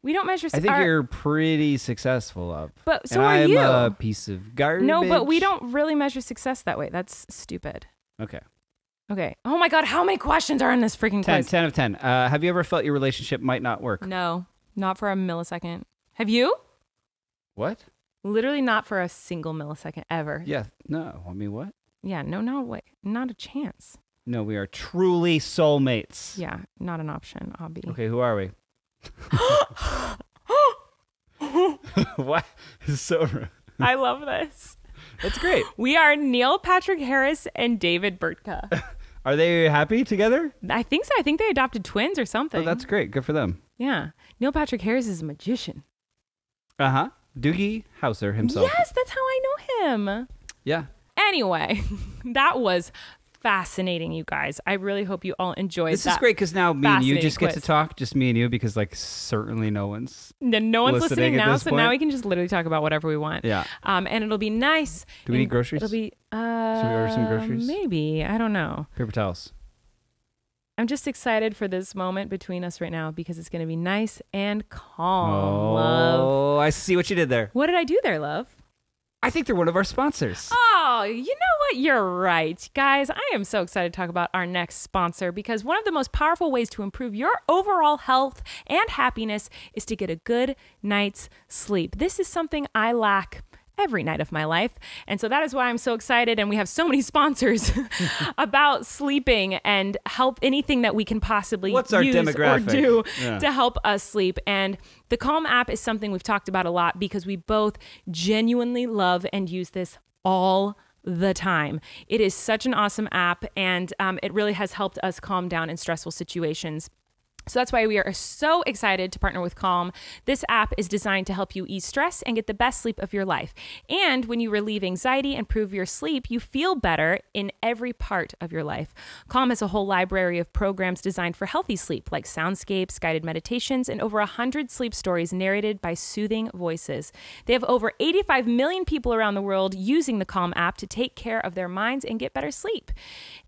We don't measure. I think our, you're pretty successful, up. But so and are I'm you? I'm a piece of garbage. No, but we don't really measure success that way. That's stupid. Okay. Okay. Oh my God, how many questions are in this freaking ten, quiz? Ten of ten. Uh, have you ever felt your relationship might not work? No, not for a millisecond. Have you? What? Literally not for a single millisecond ever. Yeah. No. I mean, what? Yeah. No. No way. Not a chance. No, we are truly soulmates. Yeah. Not an option. Obby. Okay. Who are we? What? It's so rude. I love this. That's great. We are Neil Patrick Harris and David Burtka. Are they happy together? I think so. I think they adopted twins or something. Oh, that's great. Good for them. Yeah. Neil Patrick Harris is a magician. Uh-huh. Doogie Howser himself. Yes, that's how I know him. Yeah. Anyway, that was fascinating, you guys. I really hope you all enjoyed this. This is great because now me and you just quiz. Get to talk, just me and you, because like certainly no one's no, no one's listening, listening now. So point. Now we can just literally talk about whatever we want. Yeah. Um, and it'll be nice. Do we need groceries? It'll be. Uh, Should we order some groceries? Maybe, I don't know. Paper towels. I'm just excited for this moment between us right now because it's going to be nice and calm. Oh, love. I see what you did there. What did I do there, love? I think they're one of our sponsors. Oh, you know what? You're right. Guys, I am so excited to talk about our next sponsor because one of the most powerful ways to improve your overall health and happiness is to get a good night's sleep. This is something I lack every night of my life. And so that is why I'm so excited. And we have so many sponsors about sleeping and help anything that we can possibly What's use our demographic? Or do yeah. to help us sleep. And the Calm app is something we've talked about a lot because we both genuinely love and use this all the time. It is such an awesome app and um, it really has helped us calm down in stressful situations. So that's why we are so excited to partner with Calm. This app is designed to help you ease stress and get the best sleep of your life. And when you relieve anxiety and improve your sleep, you feel better in every part of your life. Calm has a whole library of programs designed for healthy sleep, like soundscapes, guided meditations, and over one hundred sleep stories narrated by soothing voices. They have over eighty-five million people around the world using the Calm app to take care of their minds and get better sleep.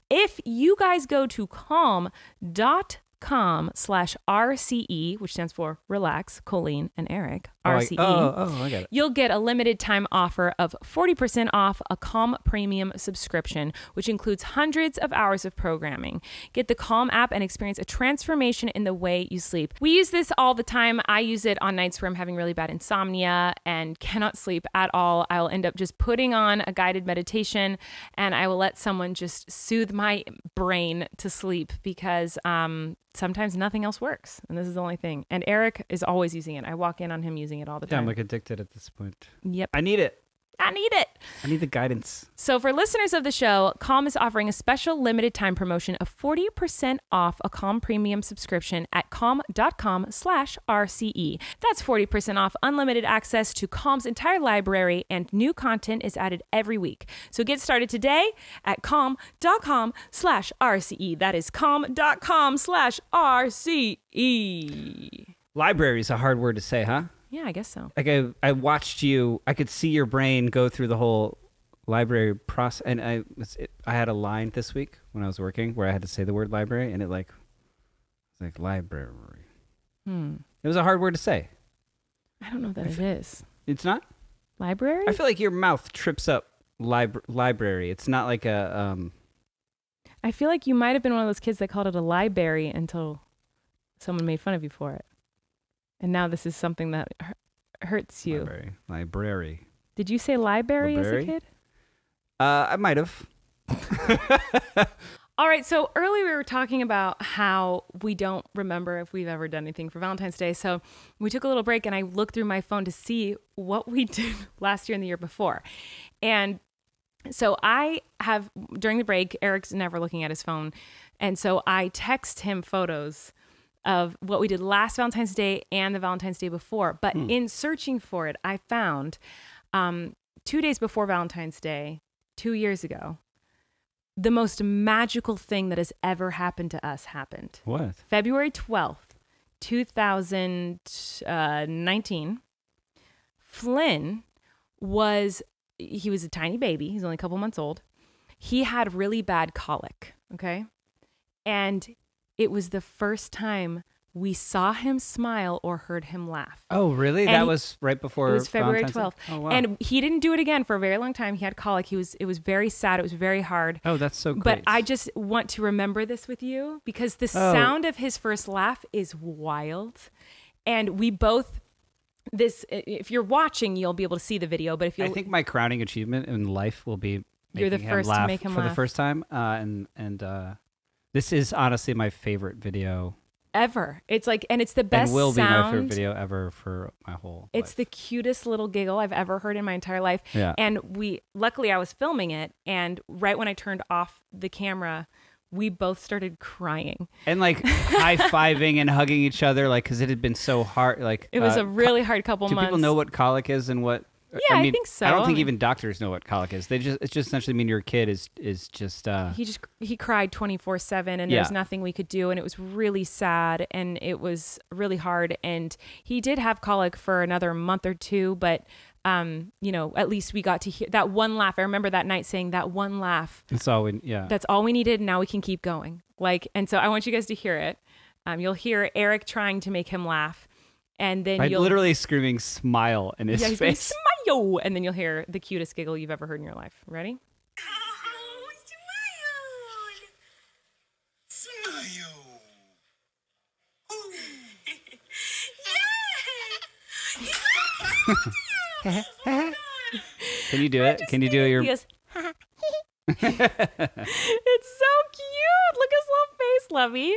If you guys go to calm dot com slash R C E, which stands for Relax, Colleen and Eric, R C E. Like, oh, oh, I got it. You'll get a limited time offer of forty percent off a Calm Premium subscription, which includes hundreds of hours of programming. Get the Calm app and experience a transformation in the way you sleep. We use this all the time. I use it on nights where I'm having really bad insomnia and cannot sleep at all. I'll end up just putting on a guided meditation and I will let someone just soothe my brain to sleep because um, sometimes nothing else works. And this is the only thing. And Eric is always using it. I walk in on him using it all the time. Yeah, I'm like addicted at this point. Yep. I need it. I need it. I need the guidance. So for listeners of the show, Calm is offering a special limited time promotion of forty percent off a Calm Premium subscription at calm dot com slash R C E. That's forty percent off unlimited access to Calm's entire library, and new content is added every week. So get started today at calm dot com slash R C E. That is calm dot com slash R C E. Library is a hard word to say, huh? Yeah, I guess so. Like I, I watched you. I could see your brain go through the whole library process, and I, was, it, I had a line this week when I was working where I had to say the word library, and it like, it was like library. Hmm. It was a hard word to say. I don't know that I it is. It's not library. I feel like your mouth trips up libra library. It's not like a. Um, I feel like you might have been one of those kids that called it a library until someone made fun of you for it. And now this is something that hurts you. Library. Library. Did you say library, library? as a kid? Uh, I might have. All right. So earlier we were talking about how we don't remember if we've ever done anything for Valentine's Day. So we took a little break and I looked through my phone to see what we did last year and the year before. And so I have, during the break, Eric's never looking at his phone. And so I text him photos of what we did last Valentine's Day and the Valentine's Day before. But hmm. in searching for it, I found um, two days before Valentine's Day, two years ago, the most magical thing that has ever happened to us happened. What? February twelfth, two thousand nineteen, Flynn was, he was a tiny baby. He's only a couple months old. He had really bad colic, okay? And it was the first time we saw him smile or heard him laugh. Oh, really? And that he, was right before. It was February twelfth. Oh, wow. And he didn't do it again for a very long time. He had colic. He was. It was very sad. It was very hard. Oh, that's so great. But I just want to remember this with you because the oh. sound of his first laugh is wild, and we both. This, if you're watching, you'll be able to see the video. But if you, I think my crowning achievement in life will be making you're the first him laugh to make him for laugh. the first time, uh, and and. Uh, This is honestly my favorite video ever. It's like, and it's the best sound. It will be my favorite video ever for my whole life. It's the cutest little giggle I've ever heard in my entire life. Yeah. And we, luckily I was filming it. And right when I turned off the camera, we both started crying. And like high-fiving and hugging each other. Like, cause it had been so hard. Like it was uh, a really hard couple months. Do people know what colic is and what? Yeah, I, mean, I think so. I don't think even doctors know what colic is. They just it's just essentially mean your kid is is just uh He just he cried twenty-four seven and yeah. there's nothing we could do, and it was really sad and it was really hard, and he did have colic for another month or two, but um you know, at least we got to hear that one laugh. I remember that night saying that one laugh. That's all we yeah. That's all we needed, and now we can keep going. Like, and so I want you guys to hear it. Um you'll hear Eric trying to make him laugh. And then I'm literally screaming smile in his yeah, he's face. Smile! And then you'll hear the cutest giggle you've ever heard in your life. Ready? Oh, smile! Smile! Oh. Yeah. Yeah. Can you do it? Can you do it? Your... He goes, it's so cute! Look at his little face, lovey.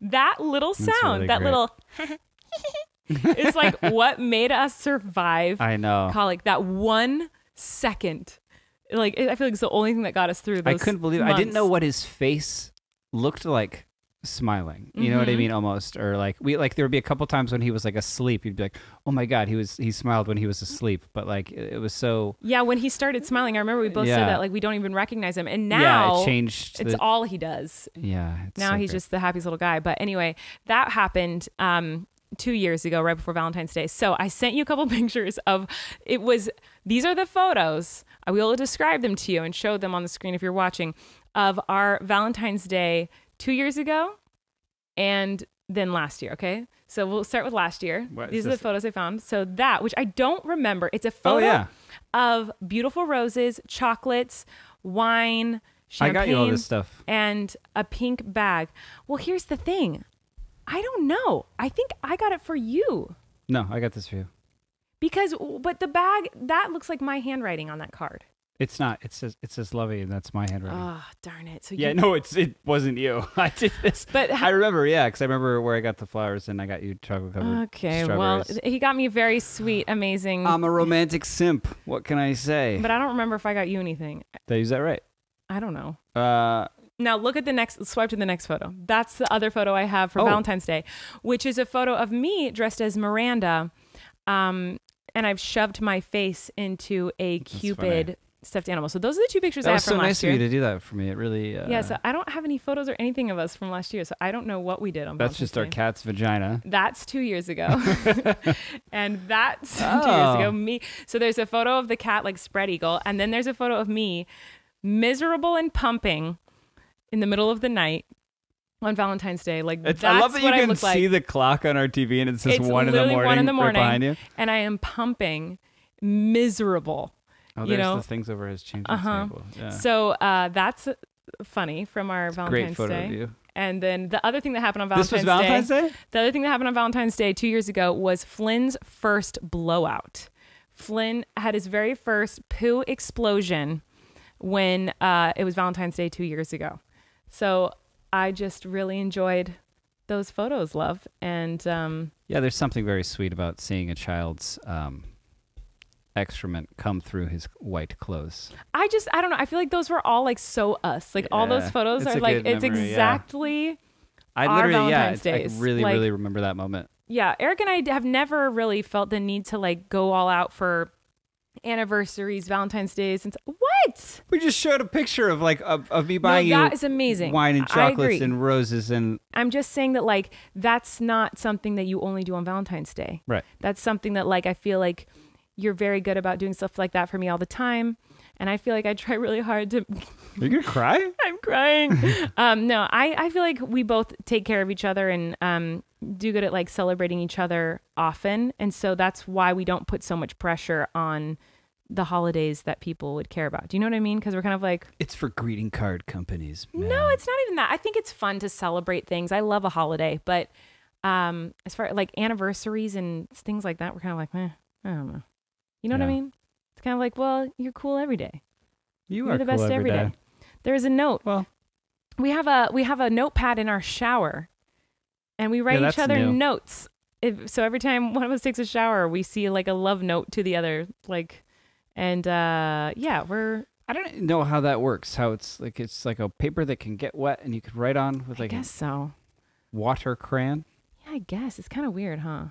That little sound, really that great. little, it's like what made us survive. I know. Colic, that one second. Like, I feel like it's the only thing that got us through those I couldn't believe months. It. I didn't know what his face looked like smiling. You mm-hmm. know what I mean? Almost. Or like, we like there would be a couple times when he was like asleep. You'd be like, oh my God, he was, he smiled when he was asleep. But like, it, it was so. Yeah. When he started smiling, I remember we both yeah. said that, like, we don't even recognize him. And now yeah, it changed it's the... all he does. Yeah. Now so he's great. just the happiest little guy. But anyway, that happened um, two years ago, right before Valentine's Day. So I sent you a couple pictures of, it was, these are the photos. I will describe them to you and show them on the screen if you're watching, of our Valentine's Day two years ago and then last year. Okay. So we'll start with last year. What, These are the photos I found. So that, which I don't remember. It's a photo oh, yeah. of beautiful roses, chocolates, wine, champagne. I got you all this stuff. And a pink bag. Well, here's the thing. I don't know. I think I got it for you. No, I got this for you. Because, but the bag, that looks like my handwriting on that card. It's not. It says, it says Lovey, and that's my handwriting. Oh, darn it. So you, yeah, no, it's, it wasn't you. I did this. But I remember, yeah, because I remember where I got the flowers, and I got you chocolate-covered Okay, well, he got me very sweet, amazing. I'm a romantic simp. What can I say? But I don't remember if I got you anything. Did I use that right? I don't know. Uh... Now look at the next, swipe to the next photo. That's the other photo I have for oh. Valentine's Day, which is a photo of me dressed as Miranda. Um, and I've shoved my face into a That's Cupid funny. stuffed animal. So those are the two pictures that I have from so last nice year. That was so nice of you to do that for me. It really... Uh, yeah, so I don't have any photos or anything of us from last year. So I don't know what we did on That's Valentine's just our Day. cat's vagina. That's two years ago. and that's oh. two years ago. Me. So there's a photo of the cat like spread eagle. And then there's a photo of me miserable and pumping in the middle of the night on Valentine's Day. Like it's, that's I love that you can I see like. the clock on our T V and it says it's one, in the morning, one in the morning right behind you. And I am pumping, miserable. Oh, there's you know? the things over his changing uh-huh. table. Yeah. So uh, that's funny from our it's Valentine's great photo Day. Of you. And then the other thing that happened on Valentine's Day. This was Valentine's Day? Day? The other thing that happened on Valentine's Day two years ago was Flynn's first blowout. Flynn had his very first poo explosion when uh, it was Valentine's Day two years ago. So I just really enjoyed those photos, love. And um, yeah, there's something very sweet about seeing a child's um, excrement come through his white clothes. I just, I don't know. I feel like those were all like so us. Like yeah. all those photos it's are like, memory, it's exactly yeah. I our literally, Valentine's yeah, Days. I really, like, really remember that moment. Yeah, Eric and I have never really felt the need to like go all out for anniversaries, Valentine's Days, and what? We just showed a picture of like of, of me buying no, that you is amazing. wine and chocolates and roses, and I'm just saying that like that's not something that you only do on Valentine's Day, right? That's something that like I feel like you're very good about doing stuff like that for me all the time, and I feel like I try really hard to. Are you gonna cry? I'm crying. um, no, I I feel like we both take care of each other and um. do good at like celebrating each other often, and so that's why we don't put so much pressure on the holidays that people would care about. Do you know what I mean? Because we're kind of like, it's for greeting card companies, man. No, it's not even that. I think it's fun to celebrate things. I love a holiday, but um as far like anniversaries and things like that, we're kind of like, eh, I don't know, you know yeah. what I mean? It's kind of like, well, you're cool every day. You you're are the cool best every day. day There is a note. Well, we have a we have a notepad in our shower. And we write yeah, each other new. notes. If, so every time one of us takes a shower, we see like a love note to the other. Like, and uh, yeah, we're... I don't know how that works. How it's like, it's like a paper that can get wet and you could write on with like I guess so. water crayon. Yeah, I guess. It's kind of weird, huh?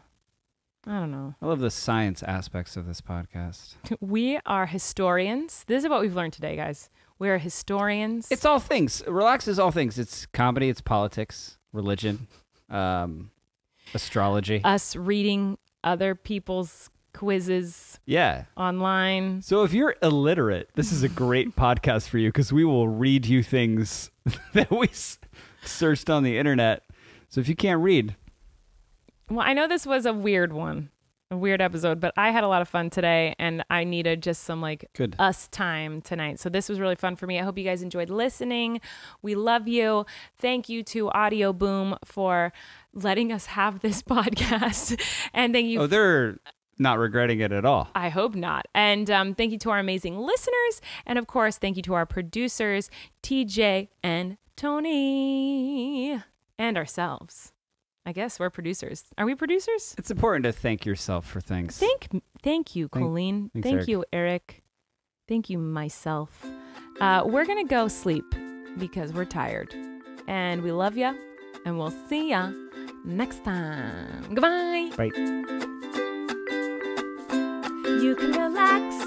I don't know. I love the science aspects of this podcast. We are historians. This is what we've learned today, guys. We're historians. It's all things. Relax is all things. It's comedy. It's politics, religion. Um, astrology. Us reading other people's quizzes. Yeah. Online. So if you're illiterate, this is a great podcast for you, because we will read you things that we s searched on the internet. So if you can't read. Well, I know this was a weird one, a weird episode, but I had a lot of fun today, and I needed just some like Good. us time tonight. So this was really fun for me. I hope you guys enjoyed listening. We love you. Thank you to Audio Boom for letting us have this podcast. And thank you. Oh, they're not regretting it at all. I hope not. And um, thank you to our amazing listeners. And of course, thank you to our producers, T J and Tony, and ourselves. I guess we're producers. Are we producers? It's important to thank yourself for things. Thank, thank you, Colleen. Thank, thanks, thank you, Eric. Thank you, myself. Uh, we're going to go sleep because we're tired. And we love you. And we'll see ya next time. Goodbye. Bye. You can relax.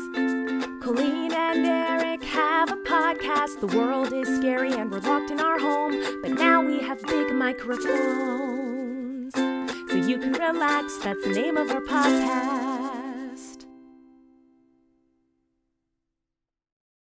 Colleen and Eric have a podcast. The world is scary and we're locked in our home. But now we have big microphones. You can relax, that's the name of our podcast.